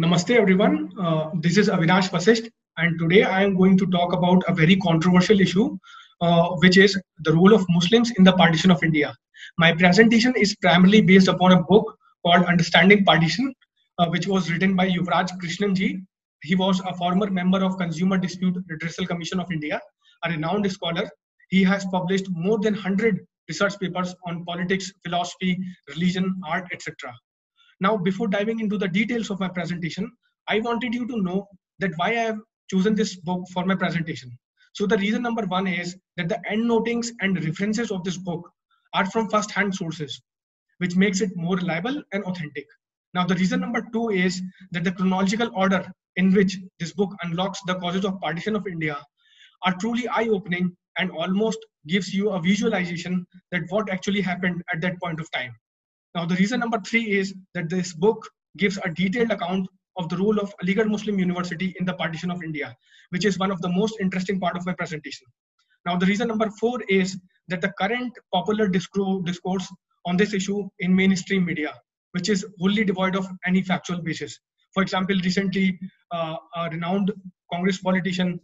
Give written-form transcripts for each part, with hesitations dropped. Namaste everyone, this is Avinash Vasishth, and today I am going to talk about a very controversial issue which is the role of Muslims in the partition of India. My presentation is primarily based upon a book called Understanding Partition which was written by Yuvraj Krishnanji. He was a former member of Consumer Dispute Redressal Commission of India, a renowned scholar. He has published more than 100 research papers on politics, philosophy, religion, art, etc. Now, before diving into the details of my presentation, I wanted you to know that why I have chosen this book for my presentation. So the reason number one is that the endnotings and references of this book are from first-hand sources, which makes it more reliable and authentic. Now, the reason number two is that the chronological order in which this book unlocks the causes of partition of India are truly eye-opening and almost gives you a visualization that what actually happened at that point of time. Now, the reason number three is that this book gives a detailed account of the role of Aligarh Muslim University in the partition of India, which is one of the most interesting part of my presentation. Now, the reason number four is that the current popular discourse on this issue in mainstream media, which is wholly devoid of any factual basis. For example, recently a renowned Congress politician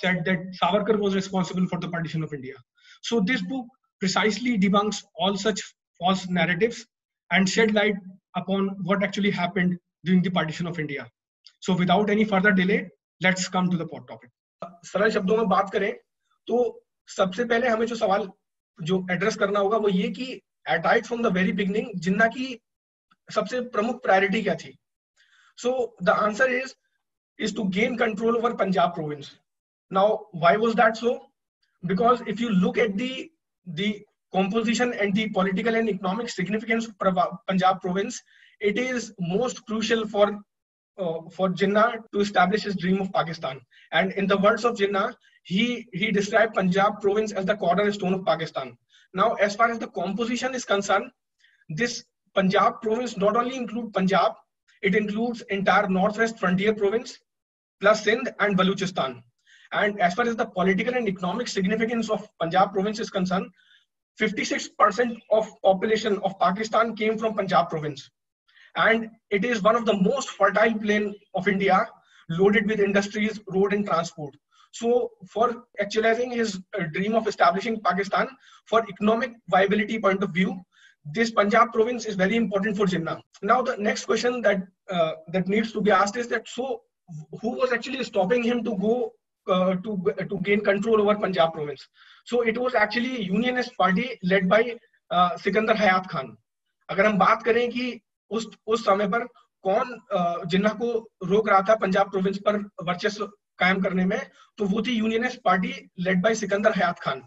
said that Savarkar was responsible for the partition of India. So this book precisely debunks all such false narratives and shed light upon what actually happened during the partition of India. So without any further delay, let's come to the hot topic. सरल शब्दों में बात करें तो सबसे पहले हमें जो सवाल जो एड्रेस करना होगा वो ये कि at right from the very beginning जिन्ना की सबसे प्रमुख प्रायोरिटी क्या थी. So the answer is to gain control over Punjab province. Now why was that so? Because if you look at the composition and the political and economic significance of Punjab province, it is most crucial for Jinnah to establish his dream of Pakistan. And in the words of Jinnah, he described Punjab province as the cornerstone of Pakistan. Now, as far as the composition is concerned, this Punjab province not only includes Punjab, it includes entire northwest frontier province, plus Sindh and Baluchistan. And as far as the political and economic significance of Punjab province is concerned, 56% of population of Pakistan came from Punjab province, and it is one of the most fertile plain of India, loaded with industries, road and transport. So for actualizing his dream of establishing Pakistan, for economic viability point of view, this Punjab province is very important for Jinnah. Now the next question that needs to be asked is that, so who was actually stopping him to go to gain control over Punjab province? So it was actually Unionist Party led by Sikandar Hayat Khan. अगर हम बात करें कि उस समय पर कौन जिन्ना को रोक रहा था पंजाब प्रोविंस पर वर्चस्व कायम करने में, तो वो थी unionist party led by Sikandar Hayat Khan.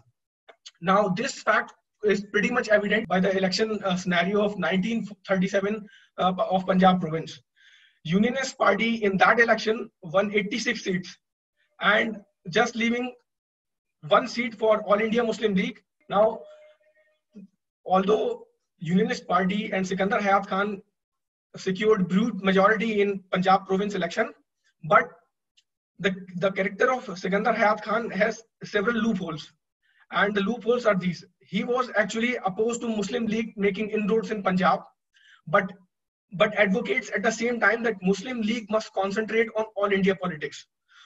Now this fact is pretty much evident by the election scenario of 1937 of Punjab province. Unionist Party in that election won 86 seats and just leaving one seat for All India Muslim League. Now, although Unionist Party and Sikandar Hayat Khan secured brute majority in Punjab province election, but the character of Sikandar Hayat Khan has several loopholes, and the loopholes are these. He was actually opposed to Muslim League making inroads in Punjab, but advocates at the same time that Muslim League must concentrate on All India politics.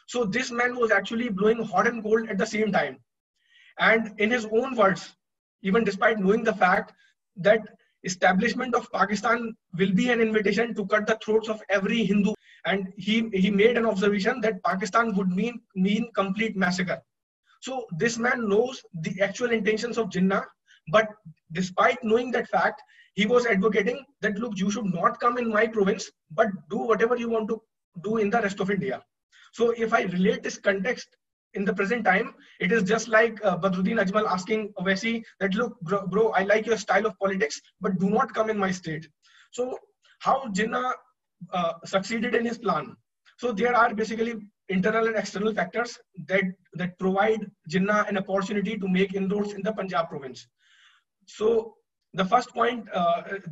So this man was actually blowing hot and cold at the same time, and in his own words, even despite knowing the fact that establishment of Pakistan will be an invitation to cut the throats of every Hindu, and he made an observation that Pakistan would mean complete massacre. So this man knows the actual intentions of Jinnah, but despite knowing that fact, he was advocating that, look, you should not come in my province, but do whatever you want to do in the rest of India. So if I relate this context in the present time, it is just like Badruddin Ajmal asking Owaisi that, look, bro, I like your style of politics, but do not come in my state. So how Jinnah succeeded in his plan? So there are basically internal and external factors that provide Jinnah an opportunity to make inroads in the Punjab province. So the first point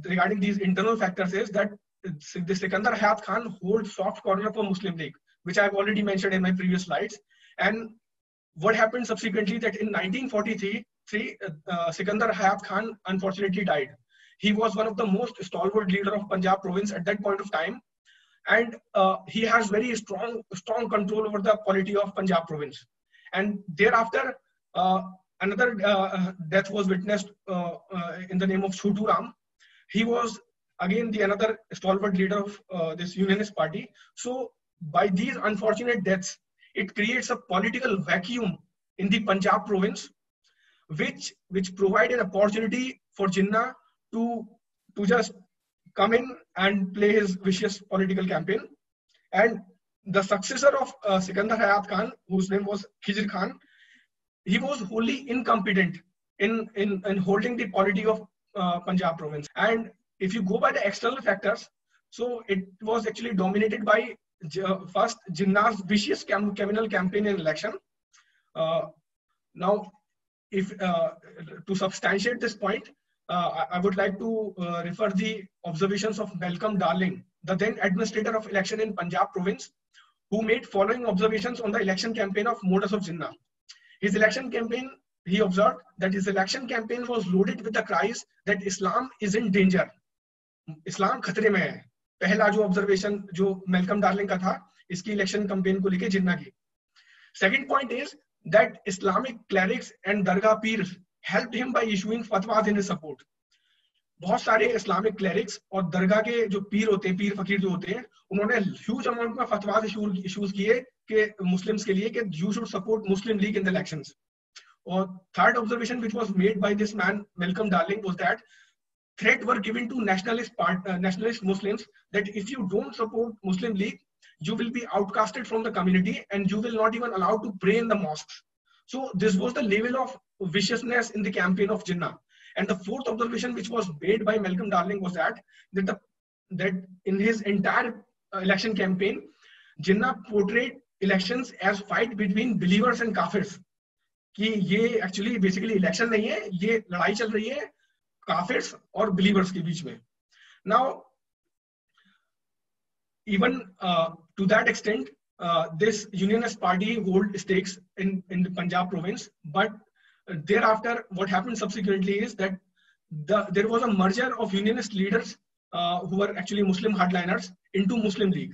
regarding these internal factors is that the Sikandar Hayat Khan holds soft corner for Muslim League, which I have already mentioned in my previous slides. And what happened subsequently that in 1943, Sikandar Hayat Khan unfortunately died. He was one of the most stalwart leader of Punjab province at that point of time, and he has very strong control over the polity of Punjab province. And thereafter, another death was witnessed in the name of Shudhram. He was again another stalwart leader of this Unionist Party. So by these unfortunate deaths, it creates a political vacuum in the Punjab province, which provide an opportunity for Jinnah to just come in and play his vicious political campaign. And the successor of Sikandar Hayat Khan, whose name was Khizr Khan, he was wholly incompetent in holding the polity of Punjab province. And if you go by the external factors, so it was actually dominated by first Jinnah's vicious criminal campaign in election. Now, if to substantiate this point, I would like to refer the observations of Malcolm Darling, the then administrator of election in Punjab province, who made following observations on the election campaign of modus of Jinnah. His election campaign, he observed that his election campaign was loaded with the cries that Islam is in danger, Islam खतरे में है. पहला जो observation जो Malcolm Darling का था इसकी election campaign को लेके जिन्ना की. Second point is that Islamic clerics and dargah peers helped him by issuing fatwas in his support. बहुत सारे Islamic clerics और दरगाह के जो पीर होते हैं, पीर फकीर जो होते हैं, उन्होंने huge amount में fatwas issues किए कि Muslims के लिए कि you should support Muslim League in the elections. Or third observation which was made by this man Malcolm Darling was that threat were given to nationalist Muslims that if you don't support Muslim League, you will be outcasted from the community and you will not even allowed to pray in the mosques. So this was the level of viciousness in the campaign of Jinnah. And the fourth observation which was made by Malcolm Darling was that in his entire election campaign, Jinnah portrayed elections as fight between believers and kafirs. कि ये actually basically election नहीं है, ये लड़ाई चल रही है kafirs और believers के बीच में. Now, even to that extent, this Unionist Party hold stakes in the Punjab province. But thereafter, what happened subsequently is that there was a merger of Unionist leaders who were actually Muslim hardliners into Muslim League.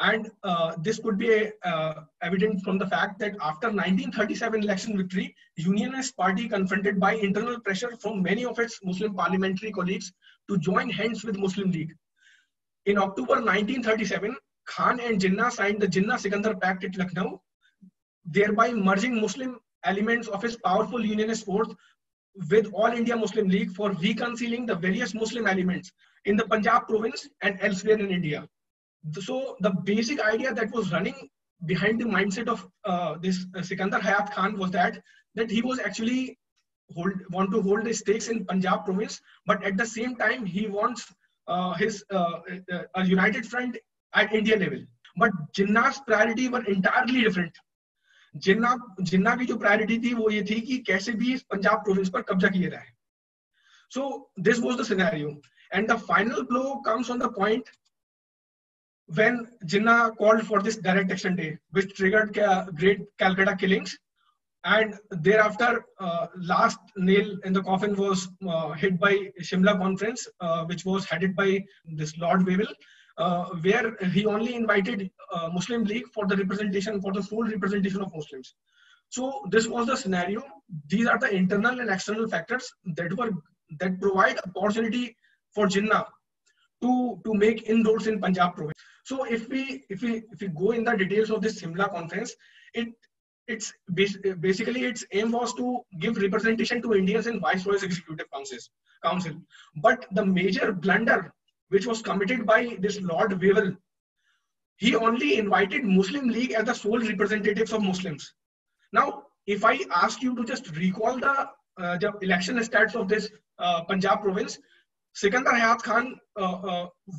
And this could be evident from the fact that after 1937 election victory, Unionist Party confronted by internal pressure from many of its Muslim parliamentary colleagues to join hands with Muslim League. In October 1937, Khan and Jinnah signed the Jinnah-Sikandar Pact at Lucknow, thereby merging Muslim elements of his powerful Unionist force with All India Muslim League for reconciling the various Muslim elements in the Punjab province and elsewhere in India. So the basic idea that was running behind the mindset of this Sikandar Hayat Khan was that he was actually want to hold the stakes in Punjab province, but at the same time he wants his a united front at India level. But Jinnah's priority were entirely different. Jinnah की जो priority थी वो ये थी कि कैसे भी Punjab province पर कब्जा किया जाए. So this was the scenario, and the final blow comes on the point when Jinnah called for this Direct Action Day, which triggered Great Calcutta killings, and thereafter, last nail in the coffin was hit by Shimla Conference, which was headed by this Lord Wavell, where he only invited Muslim League for the representation, for the full representation of Muslims. So this was the scenario. These are the internal and external factors that provide opportunity for Jinnah to make inroads in Punjab province. So if we go in the details of this Shimla conference, it's basically its aim was to give representation to Indians in Viceroy's Executive Council. But the major blunder which was committed by this Lord Wavell, he only invited Muslim League as the sole representatives of Muslims. Now, if I ask you to just recall the election stats of this Punjab province, Sikandar Hayat Khan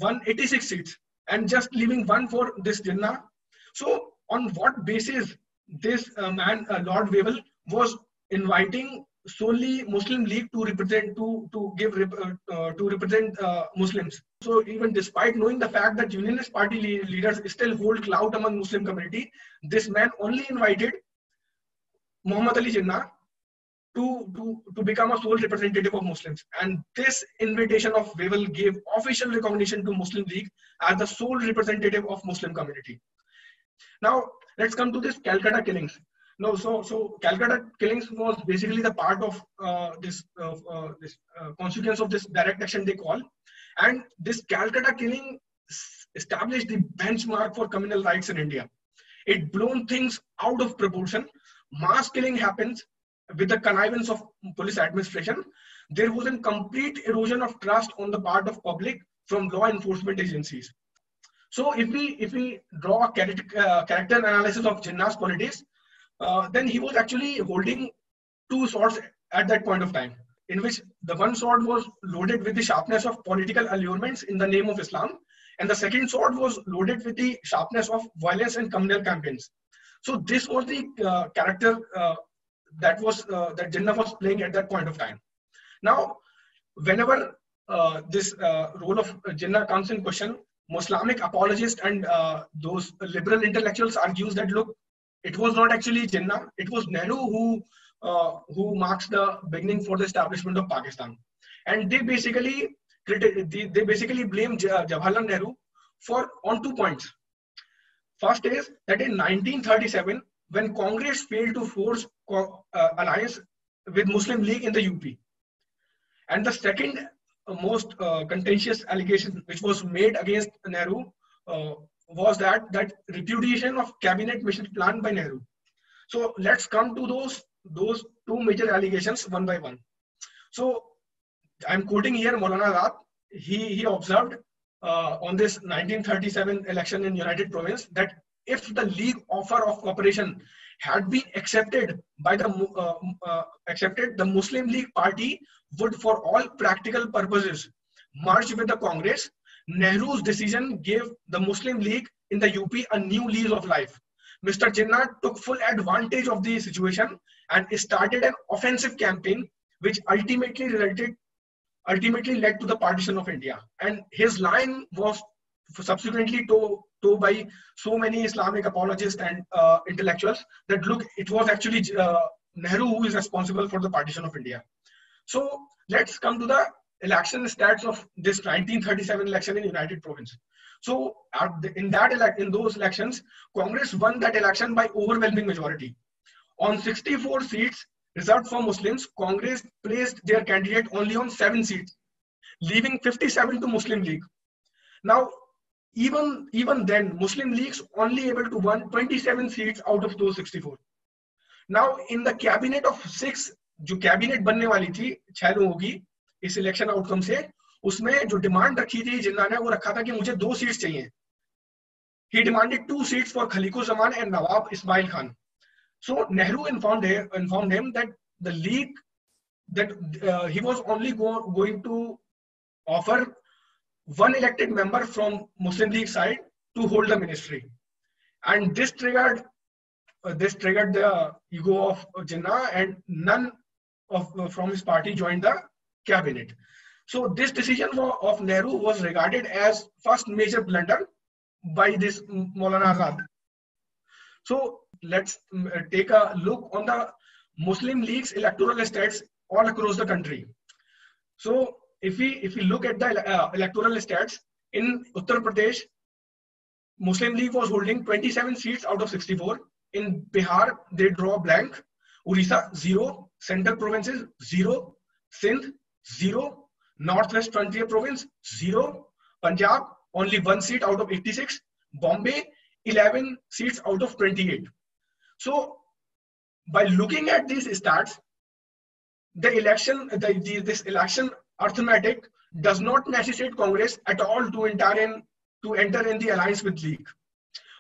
won 86 seats and just leaving one for this Jinnah. So on what basis this man Lord Wavell was inviting solely Muslim League to represent Muslims? So even despite knowing the fact that Unionist Party leaders still hold clout among Muslim community, this man only invited Muhammad Ali Jinnah, to become a sole representative of Muslims, and this invitation of Wavell gave official recognition to Muslim League as the sole representative of Muslim community. Now let's come to this Calcutta killings. Now, so Calcutta killings was basically the part of this consequence of this direct action they call, and this Calcutta killing established the benchmark for communal rights in India. It blown things out of proportion. Mass killing happens with the connivance of police administration. There was a complete erosion of trust on the part of public from law enforcement agencies. So if we draw a character analysis of Jinnah's qualities, then he was actually holding two swords at that point of time, in which the one sword was loaded with the sharpness of political allurements in the name of Islam, and the second sword was loaded with the sharpness of violence and communal campaigns. So this was the character that Jinnah was playing at that point of time. Now, whenever this role of Jinnah comes in question, Islamic apologists and those liberal intellectuals argues that look, it was not actually Jinnah; it was Nehru who marks the beginning for the establishment of Pakistan, and they basically blame Jawaharlal Nehru on 2 points. First is that in 1937, when Congress failed to force alliance with Muslim League in the UP, and the second most contentious allegation which was made against Nehru was that repudiation of Cabinet Mission Plan by Nehru. So let's come to those two major allegations one by one. So I'm quoting here Maulana Azad. He observed on this 1937 election in United Province that if the League offer of cooperation had been accepted by the Muslim League Party would for all practical purposes merge with the Congress. Nehru's decision gave the Muslim League in the UP a new lease of life. Mr. Jinnah took full advantage of the situation and started an offensive campaign which ultimately led to the partition of India, and his line was subsequently told by so many Islamic apologists and intellectuals that look, it was actually Nehru who is responsible for the partition of India. So let's come to the election stats of this 1937 election in United Province. So in those elections, Congress won that election by overwhelming majority. On 64 seats reserved for Muslims, Congress placed their candidate only on 7 seats, leaving 57 to Muslim League. Now, even then, Muslim Leagues only able to win 27 seats out of those 64. Now, in the cabinet of 6, जो cabinet बनने वाली थी 6 लोगों की इस election outcome से, उसमें जो डिमांड रखी थी जिन्ना ने, वो रखा था कि मुझे 2 सीट्स चाहिए. He demanded 2 seats for Khaliquzzaman and Nawab Ismail Khan. So Nehru informed him that the League he was only going to offer 1 elected member from Muslim League side to hold the ministry, and this triggered the ego of Jinnah, and none from his party joined the cabinet. So this decision of Nehru was regarded as first major blunder by this Maulana Azad. So let's take a look on the Muslim League's electoral stats all across the country. So if we look at the electoral stats in Uttar Pradesh, Muslim League was holding 27 seats out of 64. In Bihar, they draw blank. Orissa 0, Central Provinces 0, Sindh 0, Northwest Frontier Province 0, Punjab only 1 seat out of 86, Bombay 11 seats out of 28. So by looking at these stats, this election arithmetic does not necessitate Congress at all to enter in the alliance with League.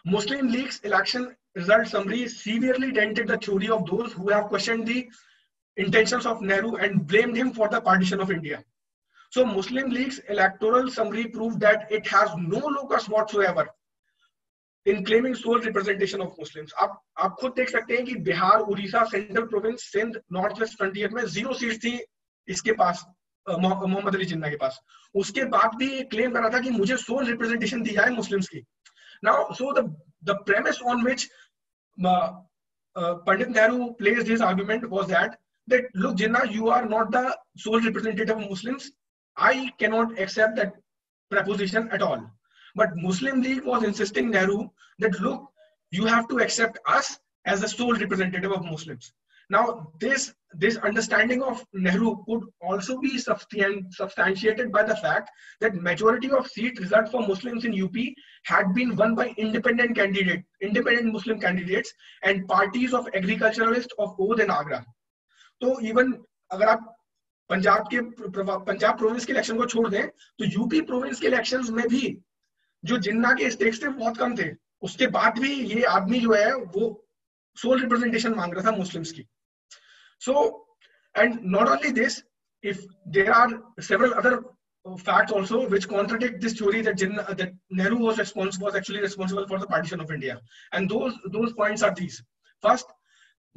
Muslim League's election result summary severely dented the theory of those who have questioned the intentions of Nehru and blamed him for the partition of India. So Muslim League's electoral summary proved that it has no locus whatsoever in claiming sole representation of Muslims. आप खुद देख सकते हैं कि Bihar, Orissa, central province, Sindh, north west frontier में 0 seat थी इसके पास, मोहम्मद अली जिन्ना के पास. उसके बाद भी क्लेम कर रहा था कि मुझे सोल रिप्रेजेंटेशन दी जाए मुस्लिम्स की. Now, so the premise on which Pandit Nehru placed his argument was that that, look, Jinnah, you are not the sole representative of Muslims. I cannot accept that proposition at all. But Muslim League was insisting Nehru that, look, you have to accept us as the sole representative of Muslims. Now, this understanding of Nehru could also be substantiated by the fact that majority of seat result for Muslims in UP had been won by independent Muslim candidates and parties of agriculturalists of Oudh and Agra. तो even अगर आप Punjab province के election को छोड़ दें तो UP province के elections में भी जो जिन्ना के स्टेक्स थे बहुत कम थे, उसके बाद भी ये आदमी जो है वो सोल रिप्रेजेंटेशन मांग रहा था मुस्लिम्स की. So and not only this, if there are several other facts also which contradict this theory that Nehru was actually responsible for the partition of India, and those points are these. First,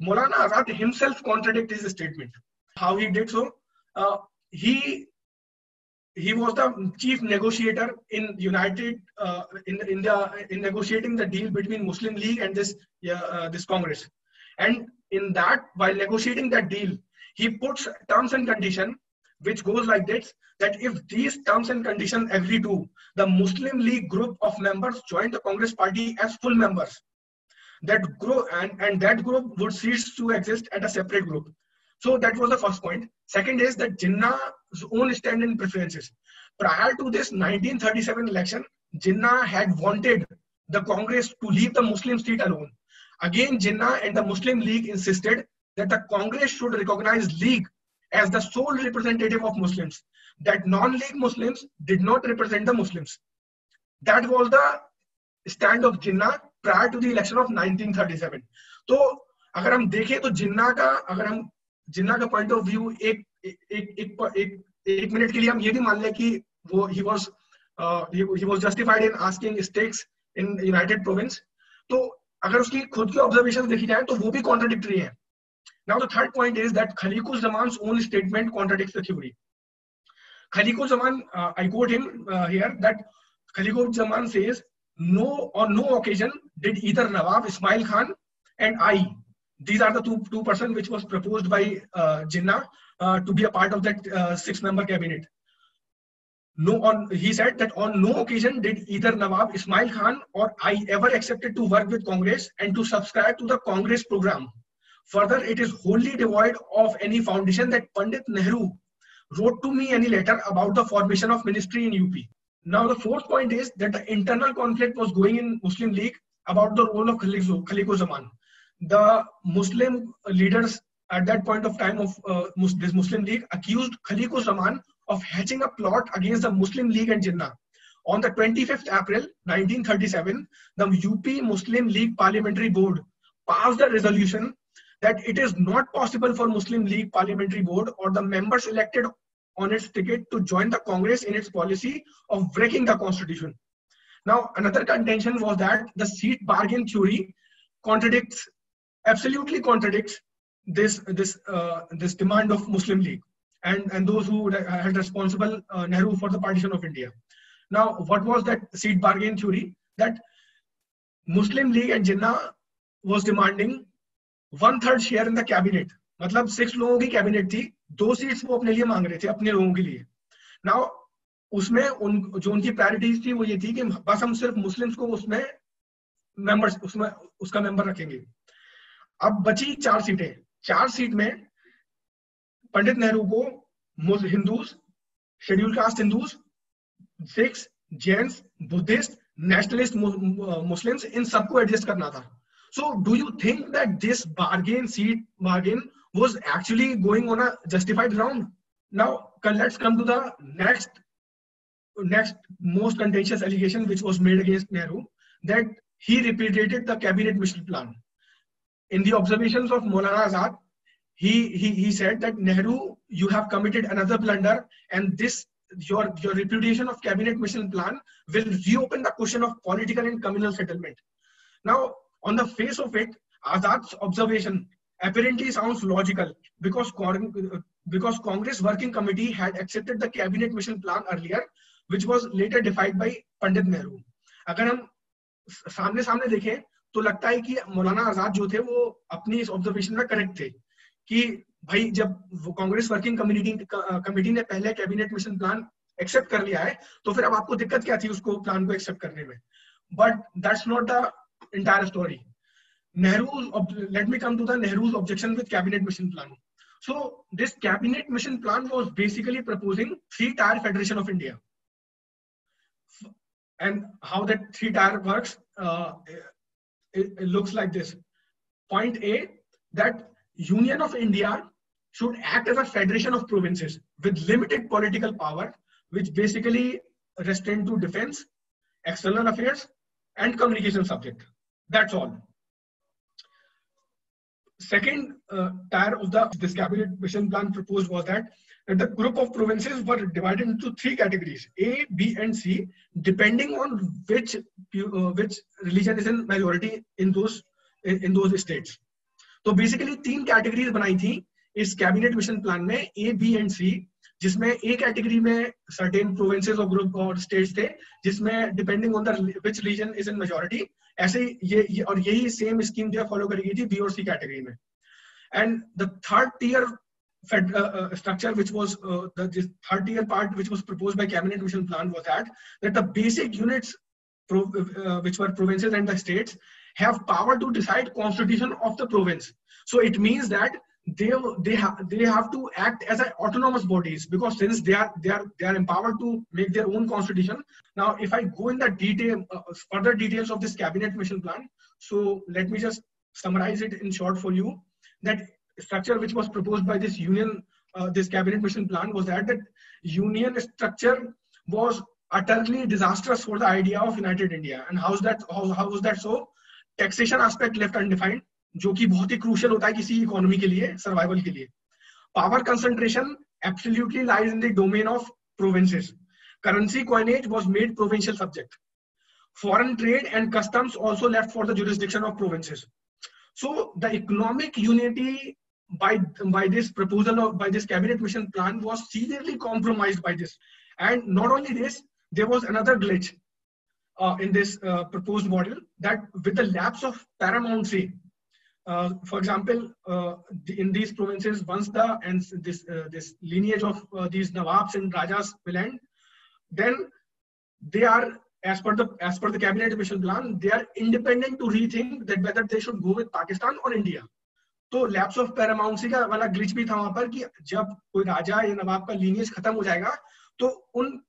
Maulana Azad himself contradicted his statement. How he did so? He was the chief negotiator in negotiating the deal between Muslim League and this Congress. And in that, while negotiating that deal, he puts terms and condition which goes like this: that if these terms and conditions agree to, the Muslim League group of members join the Congress Party as full members. That group and that group would cease to exist at a separate group. So that was the first point. Second is that Jinnah's own stand and preferences. Prior to this 1937 election, Jinnah had wanted the Congress to leave the Muslim seat alone. Again, Jinnah and the Muslim League insisted that the Congress should recognize League as the sole representative of Muslims, that non-League Muslims did not represent the Muslims. That was the stand of Jinnah prior to the election of 1937. तो अगर हम देखें तो जिन्ना का point of view एक minute के लिए हम ये भी मान लें कि वो he was justified in asking stakes in United Province. तो अगर उसकी खुद की ऑब्जर्वेशन देखी जाए तो वो भी कॉन्ट्रडिक्टरी है. Now the third point is that Khaliquzzaman's own statement contradicts the theory. Khaliquzzaman, I quote him here, that Khaliquzzaman says, "No, on no occasion did either Nawab Ismail Khan and I, these are the two person which was proposed by Jinnah to be a part of that six-member cabinet. He said that on no occasion did either Nawab Ismail Khan or I ever accepted to work with Congress and to subscribe to the Congress program. Further, it is wholly devoid of any foundation that Pandit Nehru wrote to me any letter about the formation of ministry in UP." Now the fourth point is that the internal conflict was going in Muslim League about the role of Khaliquzzaman. The Muslim leaders at that point of time of this Muslim League accused Khaliquzzaman of hatching a plot against the Muslim League and Jinnah. On the 25th April 1937, the UP Muslim League Parliamentary Board passed a resolution that it is not possible for Muslim League Parliamentary Board or the members elected on its ticket to join the Congress in its policy of breaking the constitution. Now another contention was that the seat bargain theory absolutely contradicts this demand of Muslim League and those who held responsible Nehru for the partition of India. Now what was that seat bargain theory? That Muslim League and Jinnah was demanding 1/3 share in the cabinet. मतलब 6 लोगों की cabinet थी, 2 seats वो अपने लिए मांग रहे थे, अपने लोगों के लिए. नाउ उसमें उनकी प्रायोरिटीज थी वो ये थी कि बस हम सिर्फ मुस्लिम्स को उसका मेंबर रखेंगे. अब बची 4 सीटें. 4 सीट में पंडित नेहरू को Hindus, schedule caste Hindus, Sikhs, Jains, Buddhist, nationalist Muslims, इन सबको एडजस्ट करना था. So do you think that this seat bargain was actually going on a justified ground? Now let's come to the next most contentious allegation which was made against Nehru, that he repudiated the Cabinet Mission Plan. In the observations of Maulana Azad, he said that Nehru, you have committed another blunder, and this your repudiation of Cabinet Mission Plan will reopen the question of political and communal settlement. Now on the face of it, Azad's observation apparently sounds logical because Congress Working Committee had accepted the Cabinet Mission Plan earlier, which was later defied by Pandit Nehru. अगर हम सामने देखें तो लगता है कि मौलाना आजाद जो थे वो अपनी इस ऑब्जर्वेशन में करेक्ट थे कि भाई जब कांग्रेस वर्किंग कमेटी ने पहले कैबिनेट मिशन प्लान एक्सेप्ट कर लिया है तो फिर अब आपको दिक्कत क्या थी उसको प्लान को एक्सेप्ट करने में. But that's not the entire story. Nehru's objection with cabinet mission plan. So this cabinet mission plan was basically proposing three-tier federation of India, and how that three-tier works, it looks like this. Point A, that Union of India should act as a federation of provinces with limited political power, which basically restrained to defence, external affairs, and communication subject. That's all. Second tier of this cabinet mission plan proposed was that the group of provinces were divided into three categories, A, B, and C, depending on which religion is in majority in those states. So basically, तीन categories बनाई थी इस cabinet mission plan में, A, B, and C, जिसमें A category में certain provinces और group और states थे, जिसमें depending on which religion is in majority. ऐसे ये और यही सेम स्कीम जो फॉलो करी गई थी बी और सी कैटेगरी में. And the third tier structure which was the third tier part which was proposed by cabinet mission plan was that the basic units which were provinces and the states have power to decide constitution of the province. So it means that they have to act as an autonomous bodies, because since they are empowered to make their own constitution. Now if I go in the detail further details of this cabinet mission plan, so let me just summarize it in short for you. That structure which was proposed by this union this cabinet mission plan was that union structure was utterly disastrous for the idea of united India. And how was that? So taxation aspect left undefined, जो कि बहुत ही crucial होता है किसी economy के लिए, survival के लिए. Power concentration absolutely lies in the domain of provinces. Currency coinage was made provincial subject. Foreign trade and customs also left for the jurisdiction of provinces. So the economic unity by this proposal of by this cabinet mission plan was seriously compromised by this. And not only this, there was another glitch in this proposed model, that with the lapse of paramountcy. For example, in these provinces, once this lineage of these nawabs and rajas will end, then they are, as per the cabinet mission plan, they are independent to rethink that whether they should go with Pakistan or India. तो lapse of paramountcy का वाला glitch भी था वहाँ पर, कि जब कोई राजा या नवाब का lineage खत्म हो जाएगा तो उन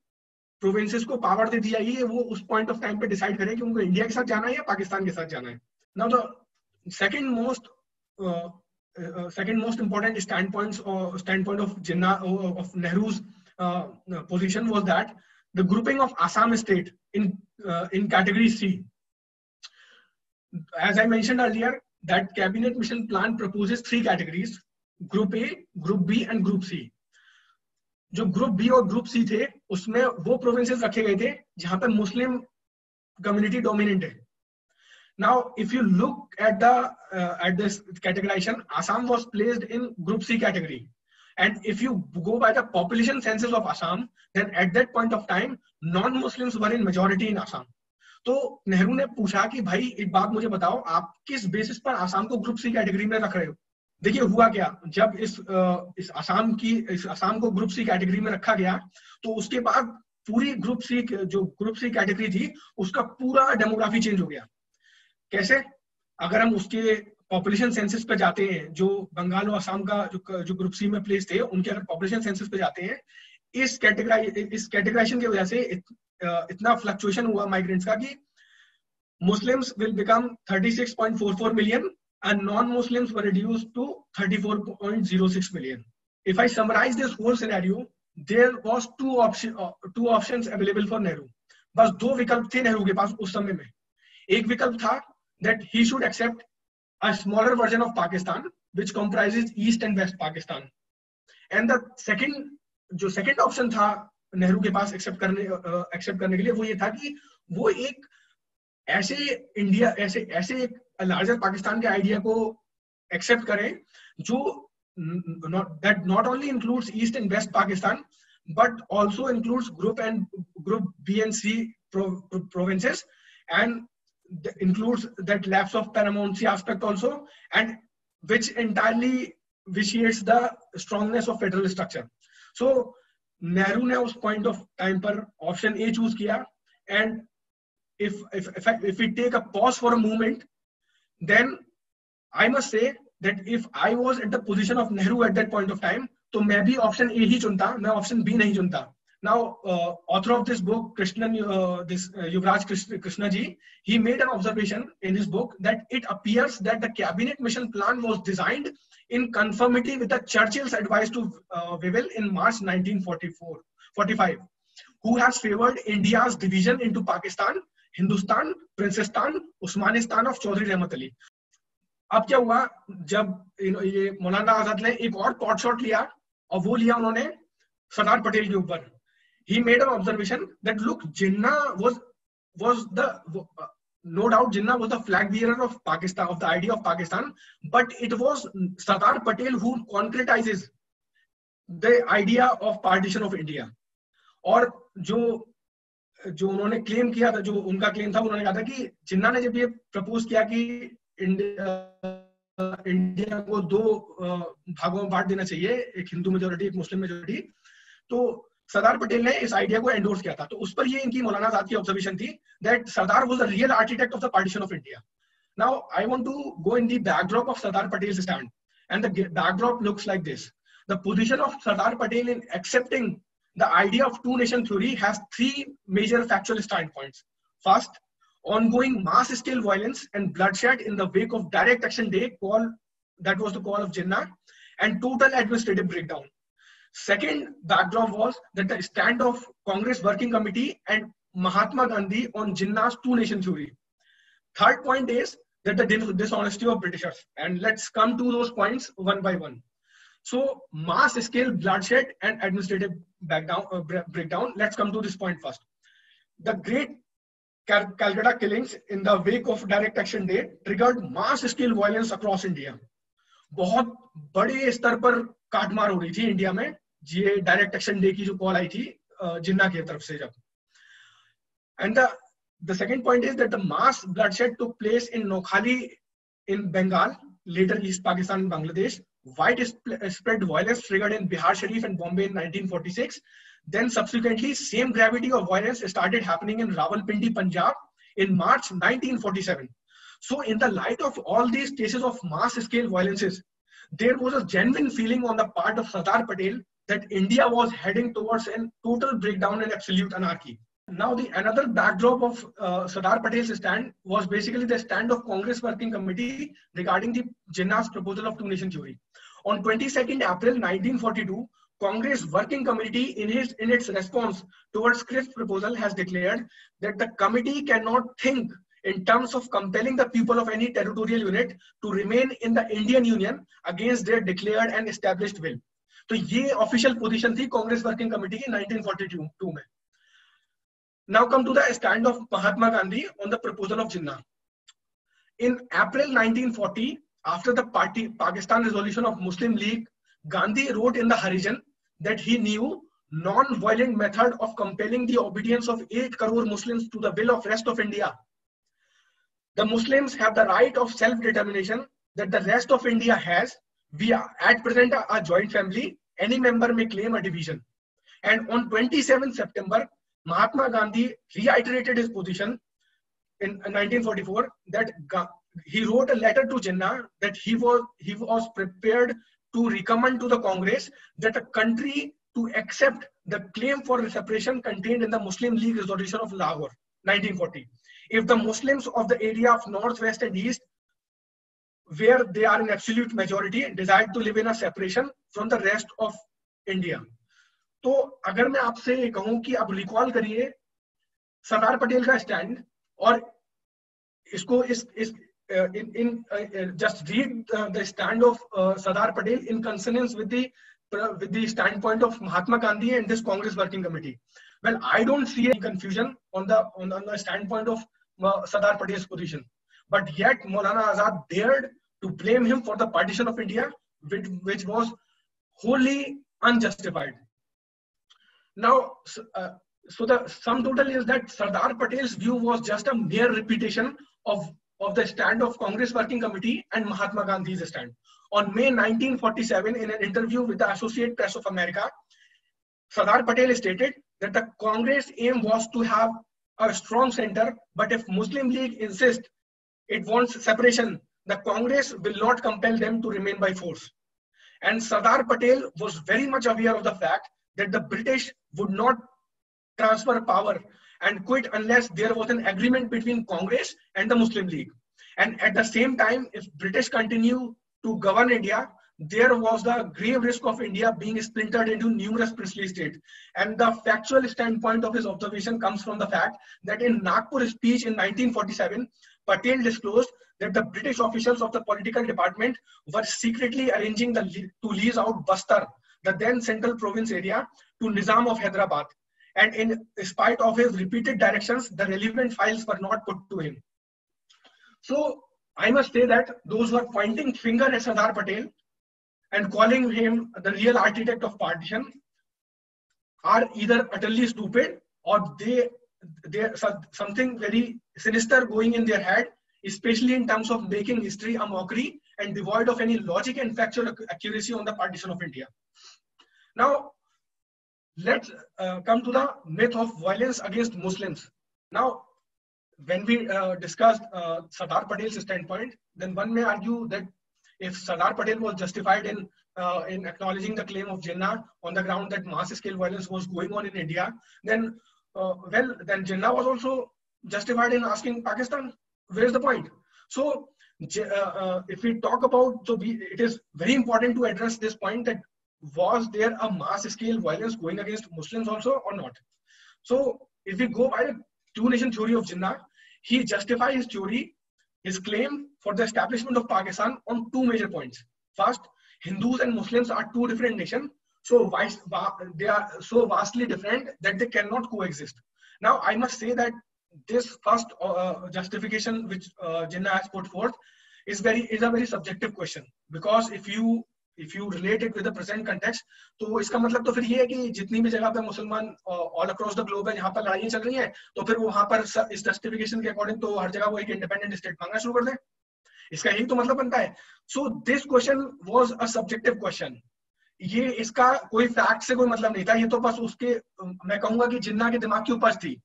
provinces को power दे दी जाएगी, वो उस point of time पे decide करें कि उनको India के साथ जाना है या Pakistan के साथ जाना है. Now the second most important standpoint of Jinnah of Nehru's position was that the grouping of Assam state in category C. As I mentioned earlier, that cabinet mission plan proposes three categories: Group A, Group B, and Group C. जो Group B और Group C थे, उसमें वो provinces रखे गए थे जहाँ पे Muslim community dominant है. Now if you look at this categorization, Assam was placed in Group C category, and if you go by the population census of Assam, then at that point of time non-Muslims were in majority in Assam. So Nehru ने पूछा कि भाई एक बात मुझे बताओ, आप किस बेसिस पर आसाम को Group C category में रख रहे हो. देखिए हुआ क्या, जब इस आसाम को Group C category में रखा गया तो उसके बाद पूरी Group C category थी, उसका पूरा डेमोग्राफी चेंज हो गया. कैसे? अगर हम उसके पॉपुलेशन सेंसस पे जाते हैं, जो बंगाल और असम का जो ग्रुप सी में प्लेस थे, उनके अगर पॉपुलेशन सेंसस पे जाते हैं, इस कैटेगराइजेशन की वजह से इतना फ्लक्चुएशन हुआ माइग्रेंट्स का कि Muslims will become 36.44 million and non Muslims were reduced to 34.06 million. If I summarise this whole scenario, there was two options available for Nehru. बस दो विकल्प थे नेहरू के पास उस समय में. एक विकल्प था that he should accept a smaller version of Pakistan, which comprises East and West Pakistan. And the second option था नेहरू के पास accept करने के लिए, वो ये था कि वो एक ऐसे एक larger Pakistan के idea को accept करें जो not only includes East and West Pakistan but also includes Group B and C provinces and includes that lapse of paramountcy aspect also, and which entirely vitiates the strongness of federal structure. So Nehru ने उस point of time पर option A choose किया, and if we take a pause for a moment, then I must say that if I was at the position of Nehru at that point of time, तो मैं भी option A ही चुनता, मैं option B नहीं चुनता. Now author of this book, Yuvraj Krishnanji, he made an observation in his book that it appears that the Cabinet Mission Plan was designed in conformity with the Churchill's advice to Wavell in March 1945, who has favored India's division into Pakistan, Hindustan, Princestan, Usmanistan of Chaudhry Rahmat Ali. अब क्या हुआ, जब ये मौलाना आजाद ने एक और cot shot लिया, और वो लिया उन्होंने सरदार पटेल के ऊपर. He made an observation that look, Jinnah was the, no doubt Jinnah was the flag bearer of Pakistan, of the idea of Pakistan, but it was Sardar Patel who concretises the idea of partition of India. और जो उन्होंने क्लेम किया था, जो उनका claim था, उन्होंने कहा था कि जिन्ना ने जब ये प्रपोज किया कि इंडिया को दो भागों में बांट देना चाहिए, एक हिंदू मेजोरिटी, एक मुस्लिम मेजोरिटी, तो सरदार पटेल ने इस आइडिया को एंडोर्स किया था. तो उस पर ये इनकी मौलाना आजाद की ऑब्जर्वेशन थी that Sardar was the real architect of the partition of India. Now I want to go in the backdrop of Sardar Patel stand, and the backdrop looks like this. The position of Sardar Patel in accepting the idea of two nation theory has three major factual stand points. First, ongoing mass scale violence and bloodshed in the wake of Direct Action Day call, that was the call of Jinnah, and total administrative breakdown. Second backdrop was that the stand of Congress Working Committee and Mahatma Gandhi on Jinnah's two nation theory. Third point is that the dishonesty of Britishers, and let's come to those points one by one. So mass scale bloodshed and administrative breakdown. Let's come to this point first. The great Calcutta killings in the wake of Direct Action Day triggered mass scale violence across India. बहुत बड़े स्तर पर काटमार हो रही थी India में, ये direct action day की जो कॉल आई थी जिन्ना की तरफ से. जब and the second point is that the mass bloodshed took place in Noakhali in Bengal, later east Pakistan and Bangladesh. Wide spread violence triggered in Bihar Sharif and Bombay in 1946. Then subsequently, same gravity of violence started happening in Rawalpindi, Punjab, in March 1947. So, in the light of all these cases of mass-scale violences, there was a genuine feeling on the part of Sardar Patel that India was heading towards a total breakdown and absolute anarchy. Now, the another backdrop of Sardar Patel's stand was basically the stand of Congress Working Committee regarding the Jinnah's proposal of two-nation theory. On 22nd April 1942. Congress Working Committee in its response towards Criff's proposal has declared that the committee cannot think in terms of compelling the people of any territorial unit to remain in the Indian Union against their declared and established will. So, ये official position थी Congress Working Committee की 1942 में. Now come to the stand of Mahatma Gandhi on the proposal of Jinnah. In April 1940, after the Pakistan resolution of Muslim League, Gandhi wrote in the Harijan that he knew non-violent method of compelling the obedience of 8 crore Muslims to the will of rest of India. The Muslims have the right of self-determination that the rest of India has. We are at present a joint family. Any member may claim a division. And on 27th September, Mahatma Gandhi reiterated his position in 1944 that he wrote a letter to Jinnah that he was prepared to recommend to the Congress that a country to accept the claim for separation contained in the Muslim League Resolution of Lahore, 1940. If the Muslims of the area of North, West, and East, where they are in absolute majority, desired to live in a separation from the rest of India. तो अगर मैं आपसे ये कहूँ कि आप recall करिए सरदार पटेल का स्टैंड और इसको just read the stand of Sardar Patel in consonance with the standpoint of Mahatma Gandhi and this Congress Working Committee. Well, I don't see any confusion on the standpoint of Sardar Patel's position, but yet Maulana Azad dared to blame him for the partition of India, which was wholly unjustified. Now, so the sum total is that Sardar Patel's view was just a mere repetition of of the stand of Congress Working Committee and Mahatma Gandhi's stand. On May 1947, in an interview with the Associated Press of America, Sardar Patel stated that the Congress aim was to have a strong center, but if Muslim League insists it wants separation, the Congress will not compel them to remain by force. And Sardar Patel was very much aware of the fact that the British would not transfer power and quit unless there was an agreement between Congress and the Muslim League. And at the same time, if British continue to govern India, there was the grave risk of India being splintered into numerous princely states. And the factual standpoint of his observation comes from the fact that in Nagpur speech in 1947, Patel disclosed that the British officials of the political department were secretly arranging to lease out Bastar, the then central province area, to Nizam of Hyderabad. And in spite of his repeated directions, the relevant files were not put to him. So I must say that those who are pointing finger at Sardar Patel and calling him the real architect of partition are either utterly stupid or there's something very sinister going in their head, especially in terms of making history a mockery and devoid of any logic and factual accuracy on the partition of India. Now, let's come to the myth of violence against Muslims. Now, when we discussed Sardar Patel's standpoint, then one may argue that if Sardar Patel was justified in acknowledging the claim of Jinnah on the ground that mass-scale violence was going on in India, then then Jinnah was also justified in asking Pakistan, where's the point? So, if we talk about, it is very important to address this point that was there a mass-scale violence going against Muslims also or not? So, if we go by the two-nation theory of Jinnah, he justifies his theory, his claim for the establishment of Pakistan on two major points. First, Hindus and Muslims are two different nations, so they are so vastly different that they cannot coexist. Now, I must say that this first justification which Jinnah has put forth is a very subjective question, because if you relate it with the present context, तो इसका मतलब तो फिर ये है कि जितनी भी जगह पे मुसलमान all across the globe है जहाँ पर लड़ाइयाँ चल रही हैं, तो फिर वो वहाँ पर इस justification के according तो हर जगह वो एक independent state मांगना शुरू कर दे, इसका यही तो मतलब बनता है. So this question was a subjective question. ये इसका कोई fact से कोई मतलब नहीं था, ये तो बस उसके मैं कहूँगा कि जिन्ना के दिमाग की उपज थी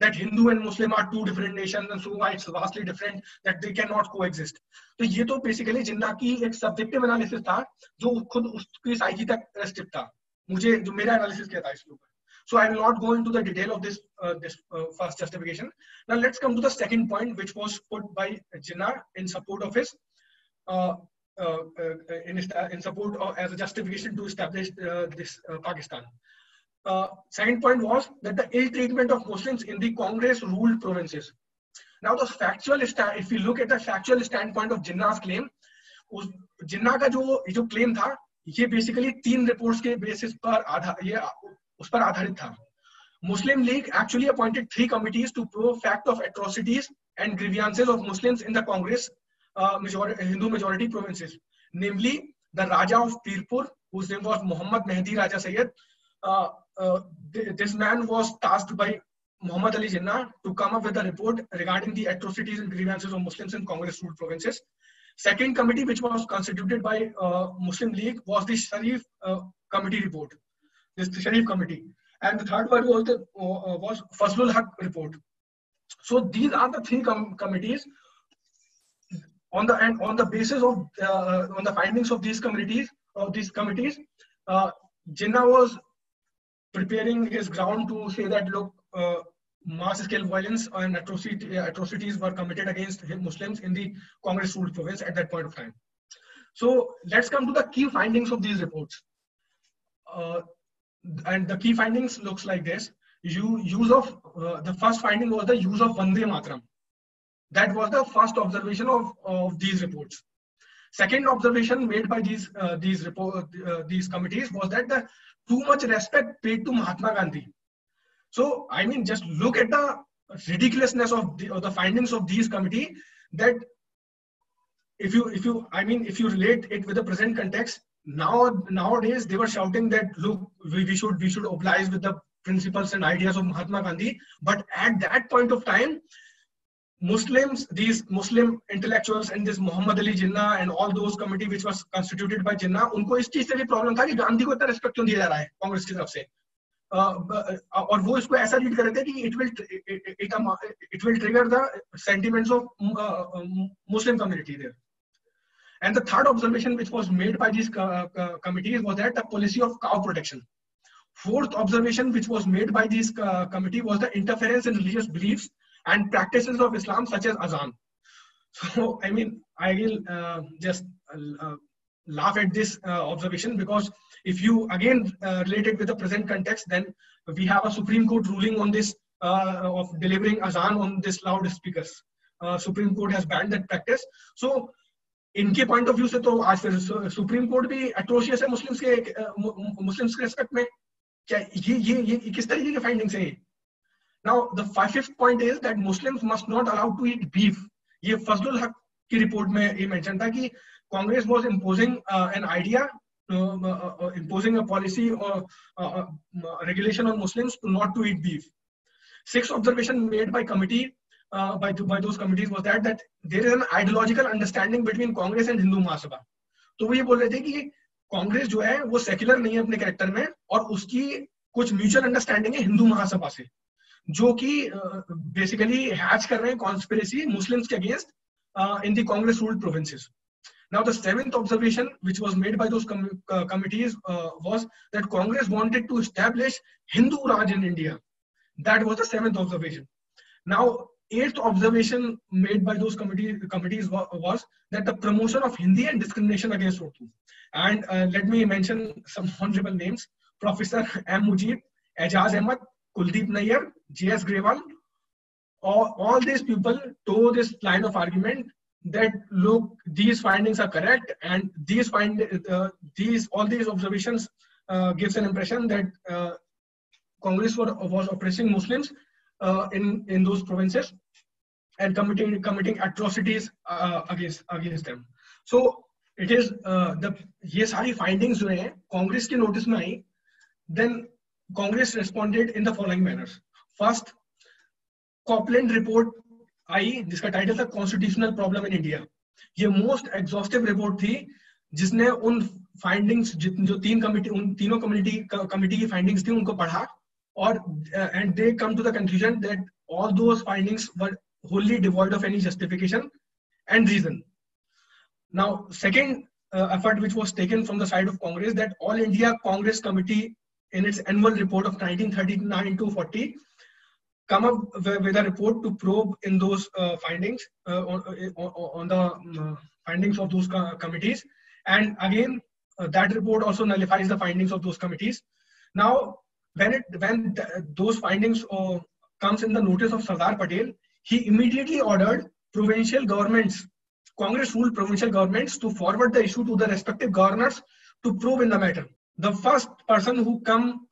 that Hindu and Muslim are two different nations and so it's vastly different that they cannot coexist. तो ये तो basically जिन्ना की एक subjective analysis था जो खुद उसकी psyche तक restricted था. मुझे जो मेरा analysis किया था इसके ऊपर. So I will not go into the detail of this first justification. Now let's come to the second point which was put by Jinnah in support of his as a justification to establish this Pakistan. Second point was that the ill treatment of Muslims in the Congress-ruled provinces. Now, the factual if we look at the factual standpoint of Jinnah's claim, Jinnah का जो claim था, ये basically तीन reports के basis पर आधारित था. Muslim League actually appointed three committees to probe fact of atrocities and grievances of Muslims in the Congress Hindu majority provinces, namely the Raja of Pirpur, whose name was Muhammad Mehdi Raja Sayyid. This man was tasked by Muhammad Ali Jinnah to come up with a report regarding the atrocities and grievances of Muslims in Congress-ruled provinces. Second committee, which was constituted by Muslim League, was the Sharif committee report. This Sharif committee, and the third one was the Fazlul Haq report. So these are the three committees. On the basis of on the findings of these committees, Jinnah was preparing his ground to say that look, mass-scale violence and atrocities were committed against Muslims in the Congress-ruled province at that point of time. So let's come to the key findings of these reports. And the key findings looks like this. The first finding was the use of Vande Mataram. That was the first observation of these reports. Second observation made by these committees was that the too much respect paid to Mahatma Gandhi. So I mean, just look at the ridiculousness of the findings of these committee. That if you relate it with the present context, nowadays they were shouting that look, we should oblige with the principles and ideas of Mahatma Gandhi. But at that point of time, Muslims, these Muslim intellectuals and this Muhammad Ali Jinnah and all those committee which was constituted by Jinnah, उनको इस चीज से भी problem था कि गांधी को इतना respect क्यों दिया जा रहा है कांग्रेस की तरफ से, और वो इसको ऐसा रीड कर रहे थे कि it will trigger the sentiments of Muslim community there. And the third observation which was made by these committees was that the policy of cow protection. Fourth observation which was made by this committee was the interference in religious beliefs and practices of Islam such as azan. So I mean, I will just laugh at this observation, because if you again relate it with the present context, then we have a Supreme Court ruling on this of delivering azan on this loudspeakers. Supreme Court has banned that practice. So इनके point of view से तो आज फिर supreme court भी atrocious है Muslims के respect में. क्या ये किस तरीके के फाइंडिंग्स हैं? Now the fifth point is that Muslims must not allowed to eat beef. ये फजलुल हक की रिपोर्ट में ये मेंशन था कि Congress was imposing an idea, imposing a policy और regulation on Muslims to not to eat beef. Sixth observation made by committee by those committees was that there is an ideological understanding between Congress and Hindu Mahasabha. तो वो ये बोल रहे थे कि कांग्रेस जो है वो सेक्युलर नहीं है अपने कैरेक्टर में, और उसकी कुछ म्यूचुअल अंडरस्टैंडिंग है हिंदू महासभा से, जो कि बेसिकली हैच कर रहे हैं कॉन्स्पिरेसी मुस्लिम्स के against in the Congress ruled provinces. Now the seventh observation which was made by those committees was that Congress wanted to establish Hindu Raj in India. That was the seventh observation. Now eighth observation made by those committees was that the promotion of Hindi and discrimination against Urdu. And let me mention some honorable names: Professor M. Mujib, Ajaz Ahmed, Kuldeep Nayyar, J.S. Grewal. All these people took this line of argument that look, these findings are correct, and all these observations gives an impression that Congress was oppressing Muslims in those provinces and committing atrocities against them. So it is the ye sari findings jo hain Congress ke notice mein aayi. Then Congress responded in the following manners. First, Copeland report aayi, jiska title tha Constitutional Problem in India. Ye most exhaustive report thi jisne un findings jo तीनों committee ki findings thi unko padha, and they come to the conclusion that all those findings were wholly devoid of any justification and reason. Now second effort which was taken from the side of Congress, that All India Congress Committee in its annual report of 1939 to 40 come up with a report to probe in those findings on the findings of those committees, and again that report also nullifies the findings of those committees. Now when those findings comes in the notice of Sardar Patel, he immediately ordered provincial governments, Congress ruled provincial governments, to forward the issue to the respective governors to probe in the matter. The first person who come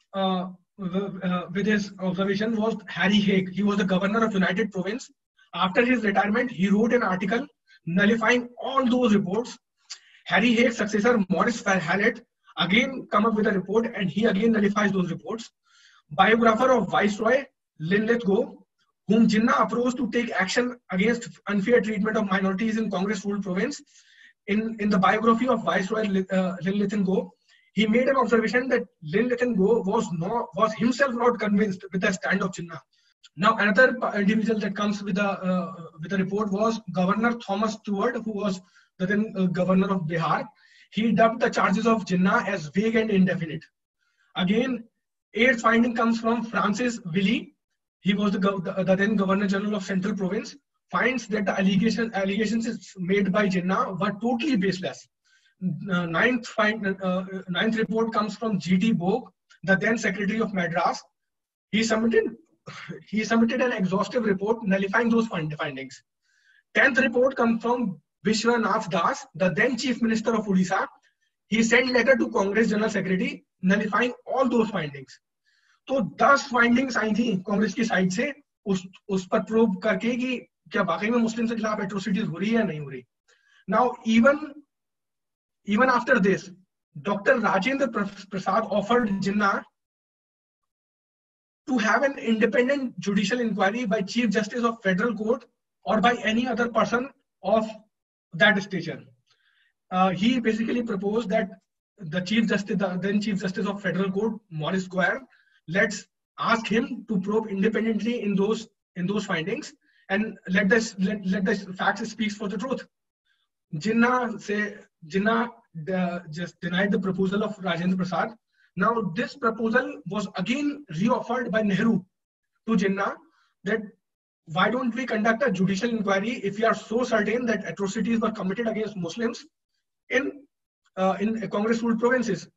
with his observation was Harry Haig. He was the governor of United Province. After his retirement, he wrote an article nullifying all those reports. Harry Haig's successor Maurice Hallett again come up with a report, and he again nullifies those reports. Biographer of Viceroy Linlith Goh, whom Jinnah approached to take action against unfair treatment of minorities in Congress ruled province, in the biography of Viceroy Linlith Goh, he made an observation that Linlith Goh was himself not convinced with the stand of Jinnah. Now another individual that comes with a report was Governor Thomas Stewart, who was the then governor of Bihar. He dubbed the charges of Jinnah as vague and indefinite. Again, eighth finding comes from Francis Willey. He was the then Governor General of Central Province. Finds that the allegations made by Jinnah were totally baseless. Ninth report comes from G.T. Bogue, the then Secretary of Madras. He submitted an exhaustive report nullifying those findings. Tenth report comes from Vishwanath Das, the then Chief Minister of Odisha. He sent letter to Congress General Secretary nullifying all those findings. तो 10 findings आई थी कांग्रेस की side से उस पर probe करके कि क्या वाकई में मुस्लिम के खिलाफ एट्रोसिटीज हो रही है या नहीं हो रही. Now even after this, Dr. Rajendra Prasad offered Jinnah to have an independent judicial inquiry by Chief Justice of Federal Court or by any other person of that stature. He basically proposed that the Chief Justice, the then Chief Justice of Federal Court, Maurice Squire, let's ask him to probe independently in those findings and let the facts speak for the truth. Jinnah just denied the proposal of Rajendra Prasad. Now this proposal was again reoffered by Nehru to Jinnah that why don't we conduct a judicial inquiry if we are so certain that atrocities were committed against Muslims in Congress ruled provinces.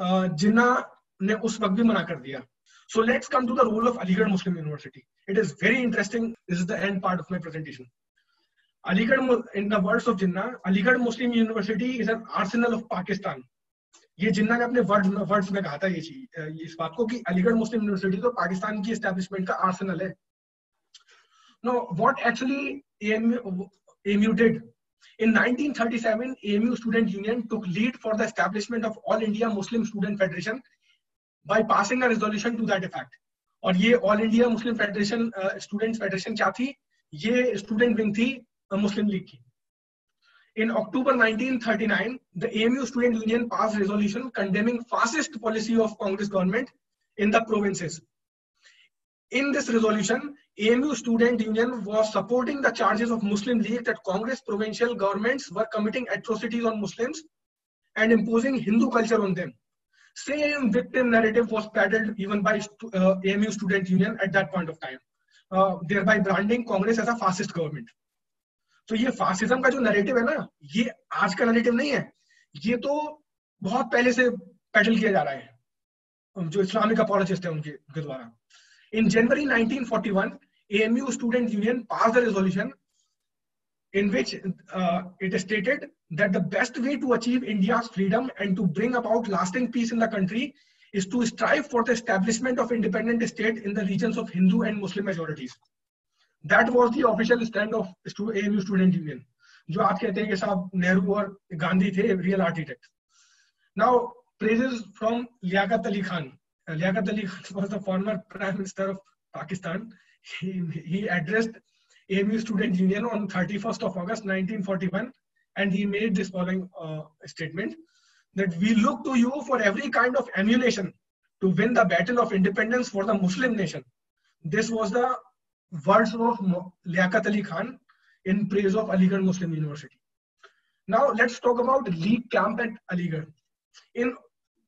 Jinnah ने उस वक्त भी मना कर दिया. So let's come to the role of Aligarh Muslim University. It is very interesting. This is the end part of my presentation. Aligarh, in the words of Jinnah, Aligarh Muslim University is an arsenal of Pakistan. ये जिन्ना ने अपने words में कहा था इस बात को कि अलीगढ़ मुस्लिम यूनिवर्सिटी तो पाकिस्तान की एस्टेब्लिशमेंट का आर्सेनल है. Now what actually AMU did? In 1937, AMU Student Union took lead for the establishment of All India Muslim Student Federation by passing a resolution to that effect. और ये All India Muslim Federation Students Federation क्या थी? ये student wing थी मुस्लिम league की. In October 1939, the AMU Student Union passed resolution condemning fascist policy of Congress government in the provinces. In this resolution, AMU Student Union was supporting the charges of Muslim League that Congress provincial governments were committing atrocities on Muslims and imposing Hindu culture on them. Same victim narrative was peddled even by AMU Student Union at that point of time, thereby branding Congress as a fascist government. तो ये fascism का जो narrative है ना, ये आज का narrative नहीं है, ये तो बहुत पहले से पैडल किया जा रहा है जो इस्लामिक अपॉलोजिस्ट है उनके द्वारा. In January 1941, AMU Student Union passed a resolution in which it stated that the best way to achieve India's freedom and to bring about lasting peace in the country is to strive for the establishment of independent state in the regions of Hindu and Muslim majorities. That was the official stand of AMU Student Union. जो आप कहते हैं कि साहब नेहरू और गांधी थे real architects. Now praises from Liaquat Ali Khan. Liaquat Ali Khan was the former Prime Minister of Pakistan. He addressed AMU Student Union on 31st of August 1941, and he made this following statement that we look to you for every kind of emulation to win the battle of independence for the Muslim nation. This was the words of Liaquat Ali Khan in praise of Aligarh Muslim University. Now let's talk about League camp at Aligarh. In